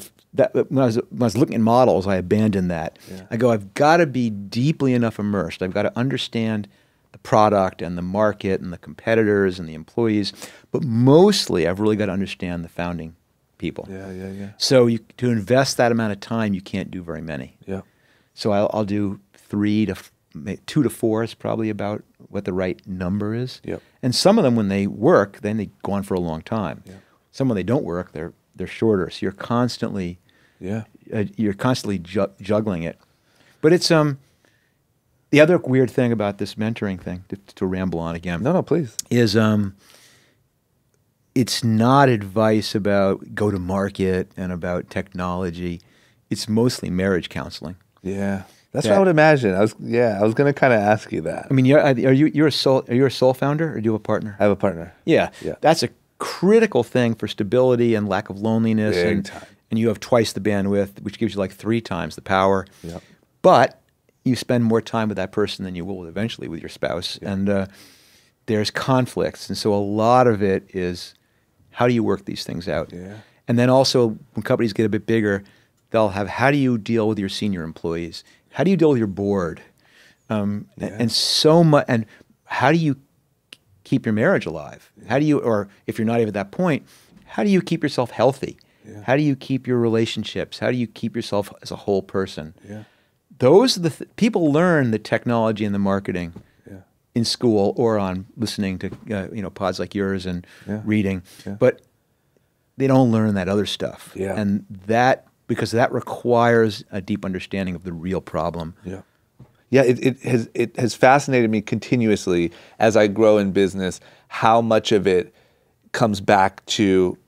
when I was looking at models, I abandoned that. Yeah. I go, I've got to be deeply enough immersed. I've got to understand the product and the market and the competitors and the employees, but mostly I've really got to understand the founding people. Yeah. So to invest that amount of time, you can't do very many. Yeah. So I'll do 3 to 2 to 4 is probably about what the right number is. Yep. And some of them, when they work, then they go on for a long time. Yeah. Some when they don't work, they're shorter. So you're constantly juggling it. But it's the other weird thing about this mentoring thing, to ramble on again. No, please. Is it's not advice about go-to-market and about technology. It's mostly marriage counseling. Yeah, that's what I would imagine. I was going to kind of ask you that. I mean, are you a sole founder or do you have a partner? I have a partner. Yeah. That's a critical thing for stability and lack of loneliness. And you have twice the bandwidth, which gives you like 3 times the power. Yep. But you spend more time with that person than you will eventually with your spouse. Yeah. And there's conflicts. And so a lot of it is, how do you work these things out? Yeah. And then also, when companies get a bit bigger, they'll have, how do you deal with your senior employees? How do you deal with your board? And so much, and how do you keep your marriage alive? How do you, or if you're not even at that point, how do you keep yourself healthy? Yeah. How do you keep your relationships? How do you keep yourself as a whole person? Yeah. Those are the people learn the technology and the marketing in school or on listening to pods like yours and reading, but they don't learn that other stuff. Yeah. And because that requires a deep understanding of the real problem. Yeah. Yeah, it has fascinated me continuously as I grow in business how much of it comes back to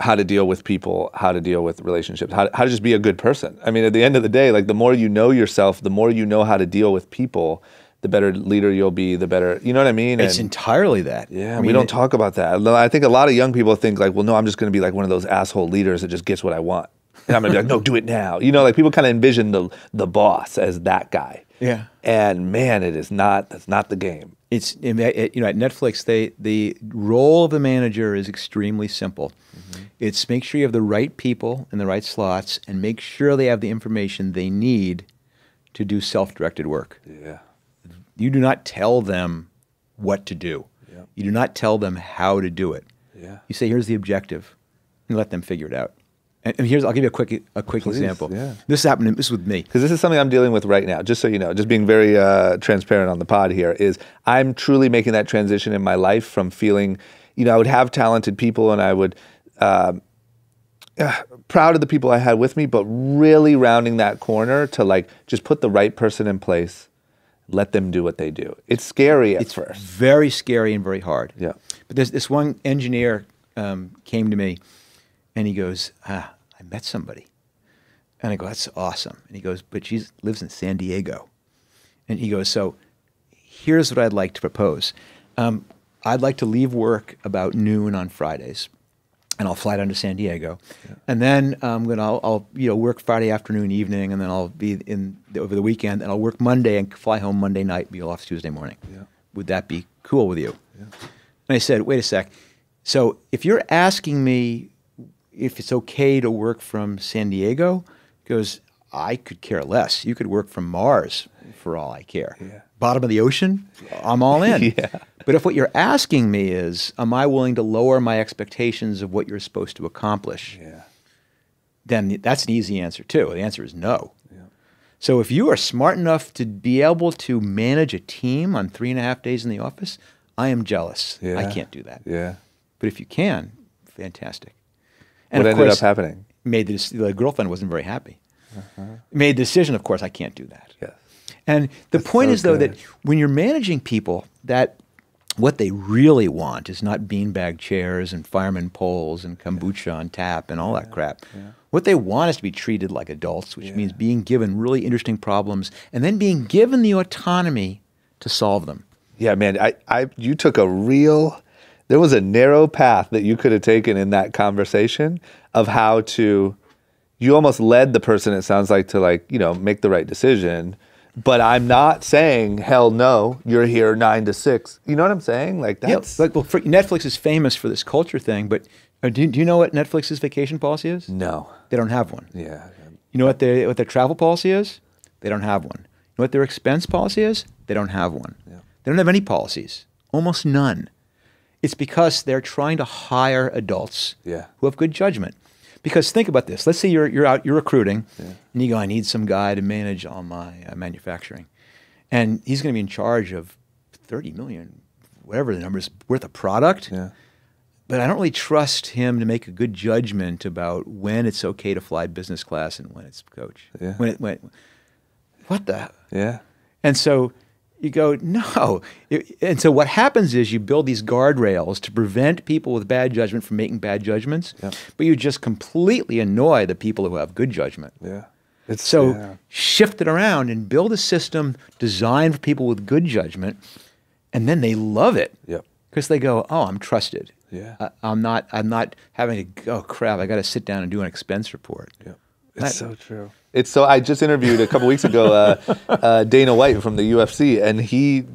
how to deal with people, how to deal with relationships, how to just be a good person. I mean, at the end of the day, like the more you know yourself, the more you know how to deal with people, the better leader you'll be, the better, you know what I mean? It's entirely that. Yeah, I mean, we don't talk about that. I think a lot of young people think like, well, no, I'm just going to be like one of those asshole leaders that just gets what I want. And I'm going to be like, no, do it now. You know, like people kind of envision the boss as that guy. Yeah. And man, that's not the game. it's, you know, at Netflix, the role of the manager is extremely simple. Mm-hmm. It's make sure you have the right people in the right slots and make sure they have the information they need to do self-directed work. Yeah. You do not tell them what to do. Yeah. You do not tell them how to do it. Yeah. You say, here's the objective, and let them figure it out. And here's, I'll give you a quick example. Yeah. This happened, this with me. Because this is something I'm dealing with right now, just so you know, just being very transparent on the pod here, is I'm truly making that transition in my life from feeling, you know, I would have talented people and I would, proud of the people I had with me, but really rounding that corner to like, just put the right person in place, let them do what they do. It's scary at first. It's very scary and very hard. Yeah. But there's this one engineer came to me and he goes, I met somebody. And I go, that's awesome. And he goes, but she lives in San Diego. And he goes, so here's what I'd like to propose. I'd like to leave work about noon on Fridays, and I'll fly down to San Diego. Yeah. And then I'll work Friday afternoon, evening, and then I'll be in over the weekend, and I'll work Monday and fly home Monday night and be off Tuesday morning. Yeah. Would that be cool with you? Yeah. And I said, wait a sec. So if you're asking me if it's okay to work from San Diego, he goes, I could care less. You could work from Mars for all I care. Yeah. Bottom of the ocean, I'm all in. Yeah. But if what you're asking me is, am I willing to lower my expectations of what you're supposed to accomplish? Yeah. Then that's an easy answer too. The answer is no. Yeah. So if you are smart enough to be able to manage a team on 3.5 days in the office, I am jealous. Yeah. I can't do that. Yeah. But if you can, fantastic. And what ended up happening? The girlfriend wasn't very happy. Uh-huh. Made the decision, of course, I can't do that. Yes. And the point is, though, that when you're managing people, that what they really want is not beanbag chairs and fireman poles and kombucha on tap and all that crap. Yeah. What they want is to be treated like adults, which means being given really interesting problems and then being given the autonomy to solve them. Yeah, man, you took a real... There was a narrow path that you could have taken in that conversation of how to, you almost led the person, it sounds like, to like, you know, make the right decision. But I'm not saying, hell no, you're here 9 to 6. You know what I'm saying? Like that's... Yeah, like, well, Netflix is famous for this culture thing, but do you know what Netflix's vacation policy is? No. They don't have one. Yeah. You know what their travel policy is? They don't have one. You know what their expense policy is? They don't have one. Yeah. They don't have any policies, almost none. It's because they're trying to hire adults who have good judgment. Because think about this. Let's say you're recruiting, and you go, I need some guy to manage all my manufacturing. And he's going to be in charge of 30 million, whatever the number is, worth of product. Yeah. But I don't really trust him to make a good judgment about when it's okay to fly business class and when it's coach. Yeah. What the? Yeah. And so... You go, no. And so what happens is you build these guardrails to prevent people with bad judgment from making bad judgments, but you just completely annoy the people who have good judgment. Yeah. Shift it around and build a system designed for people with good judgment, and then they love it because they go, oh, I'm trusted. Yeah. I'm not having to, oh, crap, I got to sit down and do an expense report. Yeah. It's so true. I just interviewed a couple weeks ago Dana White from the UFC, and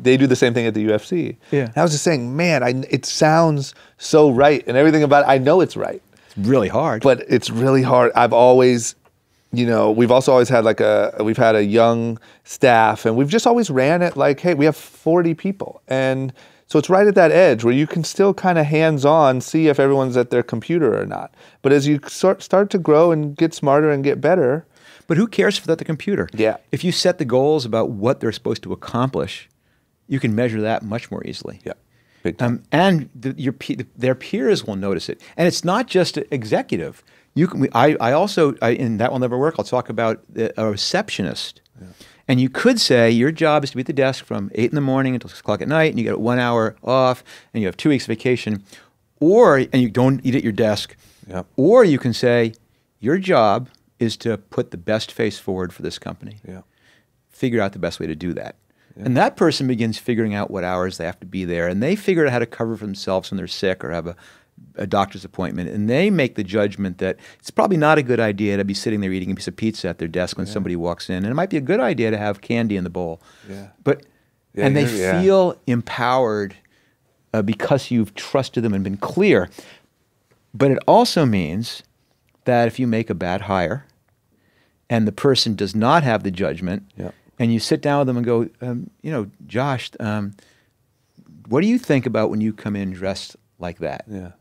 they do the same thing at the UFC. Yeah. And I was just saying, man, it sounds so right, and everything about it, I know it's right. It's really hard. But it's really hard. I've always, you know, we've also always had we've had a young staff, and we've just always ran it like, hey, we have 40 people. And so it's right at that edge where you can still kind of hands-on see if everyone's at their computer or not. But as you start to grow and get smarter and get better... But who cares if they're at the computer? Yeah. If you set the goals about what they're supposed to accomplish, you can measure that much more easily. Yeah, big time. And their peers will notice it. And it's not just executive. You can. I also, in That Will Never Work, I'll talk about a receptionist. Yeah. And you could say your job is to be at the desk from 8 in the morning until 6 o'clock at night, and you get 1 hour off, and you have 2 weeks vacation, and you don't eat at your desk. Yep. Or you can say your job is to put the best face forward for this company. Yeah. Figure out the best way to do that. Yeah. And that person begins figuring out what hours they have to be there, and they figure out how to cover for themselves when they're sick or have a doctor's appointment, and they make the judgment that it's probably not a good idea to be sitting there eating a piece of pizza at their desk when somebody walks in, and it might be a good idea to have candy in the bowl. Yeah. But Yeah, and they feel empowered because you've trusted them and been clear. But it also means that if you make a bad hire and the person does not have the judgment, and you sit down with them and go, you know, Josh, what do you think about when you come in dressed like that? Yeah.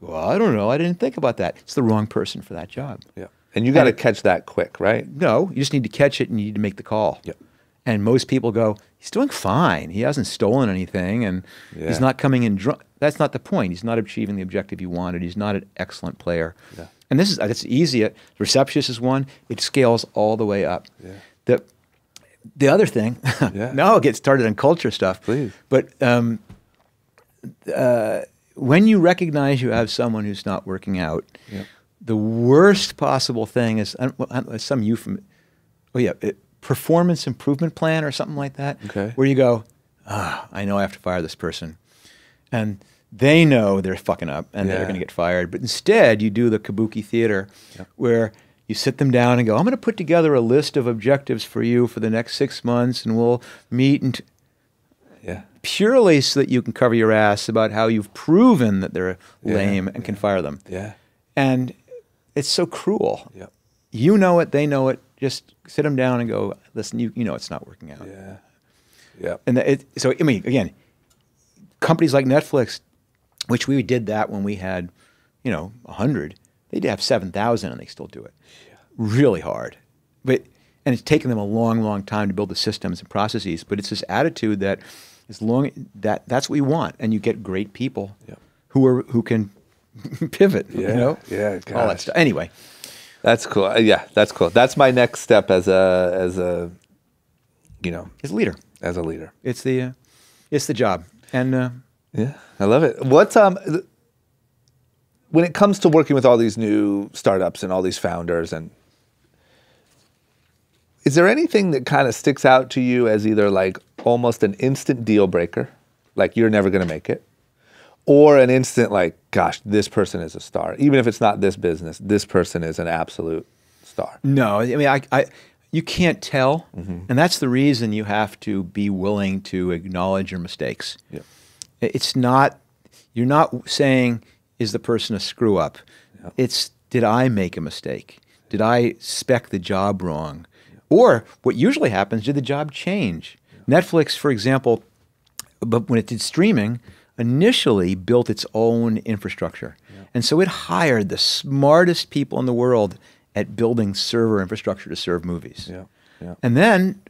Well, I don't know. I didn't think about that. It's the wrong person for that job. Yeah. And you got to catch that quick, right? No, you just need to catch it and you need to make the call. Yep. And most people go, he's doing fine. He hasn't stolen anything and he's not coming in drunk. That's not the point. He's not achieving the objective you wanted. He's not an excellent player. Yeah. And this is, it's easy. Receptionist is one. It scales all the way up. Yeah. The other thing, now I'll get started on culture stuff. Please. But when you recognize you have someone who's not working out, the worst possible thing is, some euphemism, performance improvement plan or something like that, where you go, I know I have to fire this person. And they know they're fucking up and they're going to get fired. But instead, you do the kabuki theater where you sit them down and go, I'm going to put together a list of objectives for you for the next 6 months and we'll meet and purely so that you can cover your ass about how you've proven that they're lame and can fire them. Yeah. And it's so cruel. Yep. You know it, they know it. Just sit them down and go, listen, you know it's not working out. Yeah. Yeah. And so, I mean, again, companies like Netflix, which we did that when we had, you know, 100, they'd have 7,000 and they still do it. Yeah. Really hard. But, and it's taken them a long, long time to build the systems and processes, but it's this attitude that as long, that's what we want. And you get great people who can pivot, you know? Yeah, all that stuff. Anyway. That's cool. Yeah, that's cool. That's my next step as a you know, as a leader. As a leader. It's the job. And yeah, I love it. What's when it comes to working with all these new startups and all these founders, and is there anything that kind of sticks out to you as either like almost an instant deal breaker, like you're never going to make it? Or an instant like, gosh, this person is a star. Even if it's not this business, this person is an absolute star. No, I mean, you can't tell. Mm-hmm. And that's the reason you have to be willing to acknowledge your mistakes. Yeah. It's not, you're not saying, is the person a screw up? Yeah. It's, did I make a mistake? Did I spec the job wrong? Yeah. Or what usually happens, did the job change? Yeah. Netflix, for example, but when it did streaming, initially built its own infrastructure. Yeah. And so it hired the smartest people in the world at building server infrastructure to serve movies. Yeah. Yeah. And then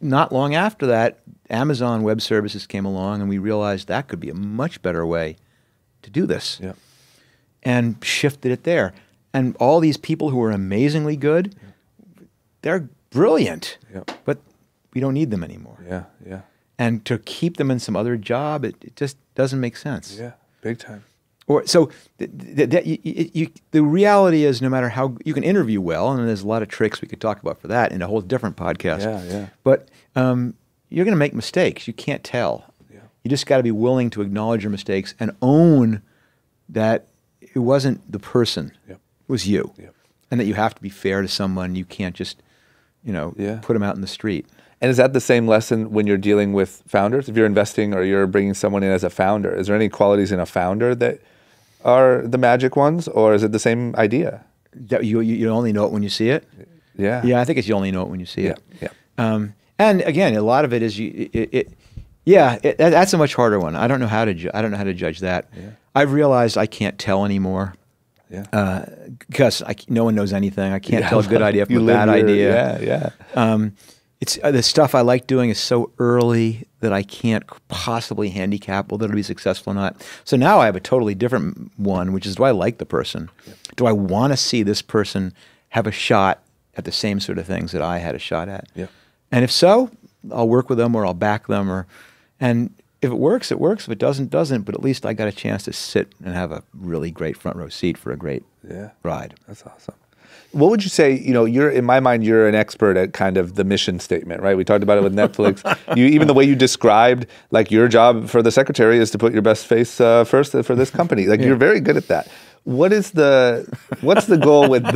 not long after that, Amazon Web Services came along and we realized that could be a much better way to do this. Yeah. And shifted it there. And all these people who are amazingly good, they're brilliant, but we don't need them anymore. Yeah, yeah. And to keep them in some other job, it just doesn't make sense. Yeah, big time. Or so the reality is, no matter how you can interview well, and there's a lot of tricks we could talk about for that in a whole different podcast. Yeah, yeah. But you're going to make mistakes. You can't tell. Yeah. You just got to be willing to acknowledge your mistakes and own that it wasn't the person. Yep. It was you, and that you have to be fair to someone. You can't just, you know, put them out in the street. And is that the same lesson when you're dealing with founders? If you're investing or you're bringing someone in as a founder, is there any qualities in a founder that are the magic ones, or is it the same idea? You only know it when you see it? Yeah. Yeah, I think it's you only know it when you see it. Yeah. And again, a lot of it is, that's a much harder one. I don't know how to judge that. Yeah. I've realized I can't tell anymore. Yeah. Because no one knows anything. I can't tell a good idea from a bad idea. Yeah, yeah. It's the stuff I like doing is so early that I can't possibly handicap whether it'll be successful or not. So now I have a totally different one, which is, do I like the person? Yep. Do I want to see this person have a shot at the same sort of things that I had a shot at? Yep. And if so, I'll work with them or I'll back them. And if it works, it works. If it doesn't, it doesn't. But at least I got a chance to sit and have a really great front row seat for a great ride. That's awesome. What would you say, you know, in my mind, you're an expert at kind of the mission statement, right? We talked about it with Netflix. Even the way you described, like, your job for the secretary is to put your best face first for this company. Like, you're very good at that. What's the goal with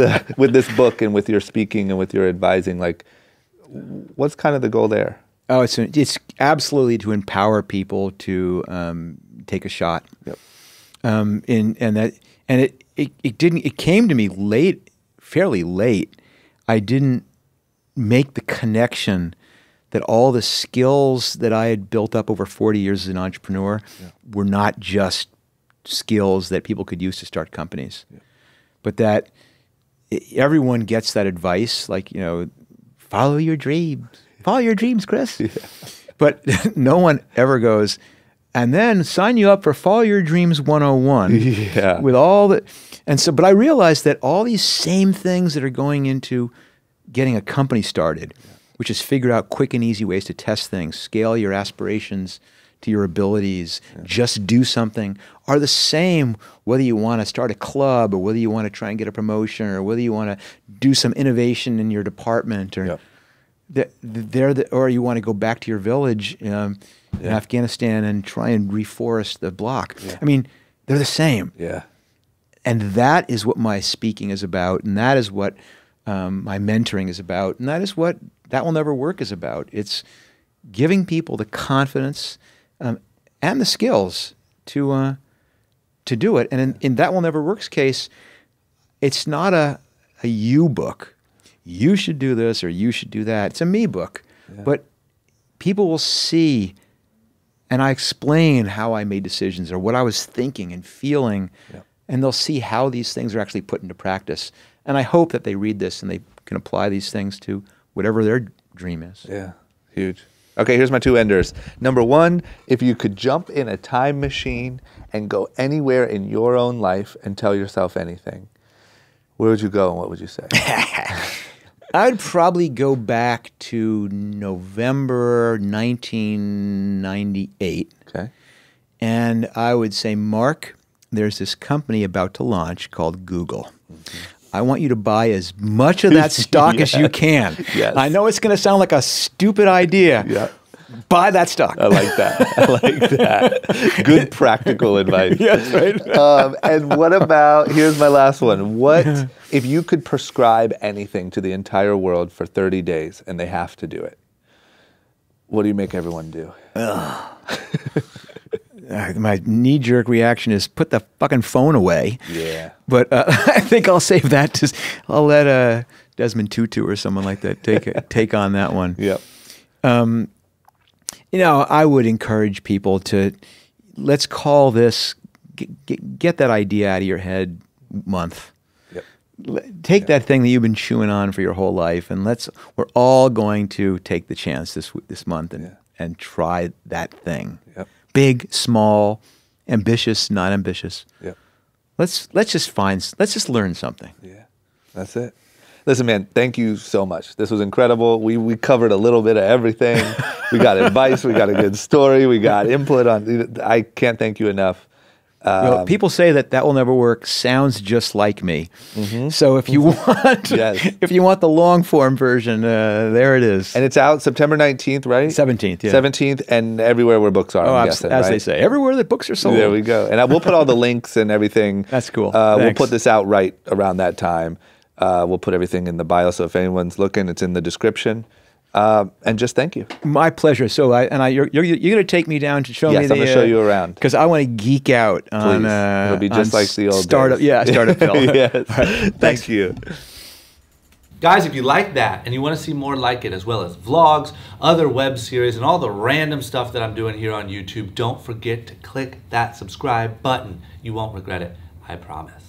this book and with your speaking and with your advising? Like, what's kind of the goal there? Oh, it's absolutely to empower people to take a shot. Yep. It came to me late, fairly late. I didn't make the connection that all the skills that I had built up over 40 years as an entrepreneur were not just skills that people could use to start companies, but that everyone gets that advice, like, you know, follow your dreams. Follow your dreams, Chris. Yeah. But no one ever goes, and then sign you up for Follow Your Dreams 101. Yeah. With all the, and so, but I realized that all these same things that are going into getting a company started, which is figure out quick and easy ways to test things, scale your aspirations to your abilities, just do something, are the same whether you want to start a club or whether you want to try and get a promotion or whether you want to do some innovation in your department or... or you want to go back to your village in Afghanistan and try and reforest the block. Yeah. I mean, they're the same. Yeah. And that is what my speaking is about, and that is what my mentoring is about, and that is what That Will Never Work is about. It's giving people the confidence and the skills to do it. And in That Will Never Work's case, it's not a you book. You should do this or you should do that. It's a me book. Yeah. But people will see, and I explain how I made decisions or what I was thinking and feeling, and they'll see how these things are actually put into practice. And I hope that they read this and they can apply these things to whatever their dream is. Yeah, huge. Okay, here's my two enders. Number one, if you could jump in a time machine and go anywhere in your own life and tell yourself anything, where would you go and what would you say? I'd probably go back to November 1998. Okay. And I would say, Mark, there's this company about to launch called Google. I want you to buy as much of that stock as you can. Yes. I know it's going to sound like a stupid idea. Yeah. Buy that stock. I like that. I like that. Good practical advice. Yes, right. And what about, here's my last one. What, if you could prescribe anything to the entire world for 30 days and they have to do it, what do you make everyone do? My knee-jerk reaction is put the fucking phone away. Yeah. But I think I'll save that. I'll let Desmond Tutu or someone like that take on that one. Yep. You know, I would encourage people to, let's call this, get that idea out of your head month. Yep. Take that thing that you've been chewing on for your whole life, and let's, we're all going to take the chance this month and try that thing. Yep. Big, small, ambitious, not ambitious. Yep. Let's just learn something. Yeah, that's it. Listen, man, thank you so much. This was incredible. We covered a little bit of everything. We got advice. We got a good story. We got input on. I can't thank you enough. Well, people say that That Will Never Work sounds just like me. Mm-hmm. So if you want, if you want the long form version, there it is. And it's out September 19th, right? 17th, yeah. 17th, and everywhere where books are. Oh, I'm guessing, as they say, everywhere that books are sold. There we go. And we'll put all the links and everything. That's cool. We'll put this out right around that time. We'll put everything in the bio, so if anyone's looking, it's in the description. And just thank you. My pleasure. So, you're going to take me down to show me. Yes, I'm going to show you around because I want to geek out on. It'll be just like the old startup. Days. Yeah, startup. Yes. All right. Thank you, guys. If you like that and you want to see more like it, as well as vlogs, other web series, and all the random stuff that I'm doing here on YouTube, don't forget to click that subscribe button. You won't regret it. I promise.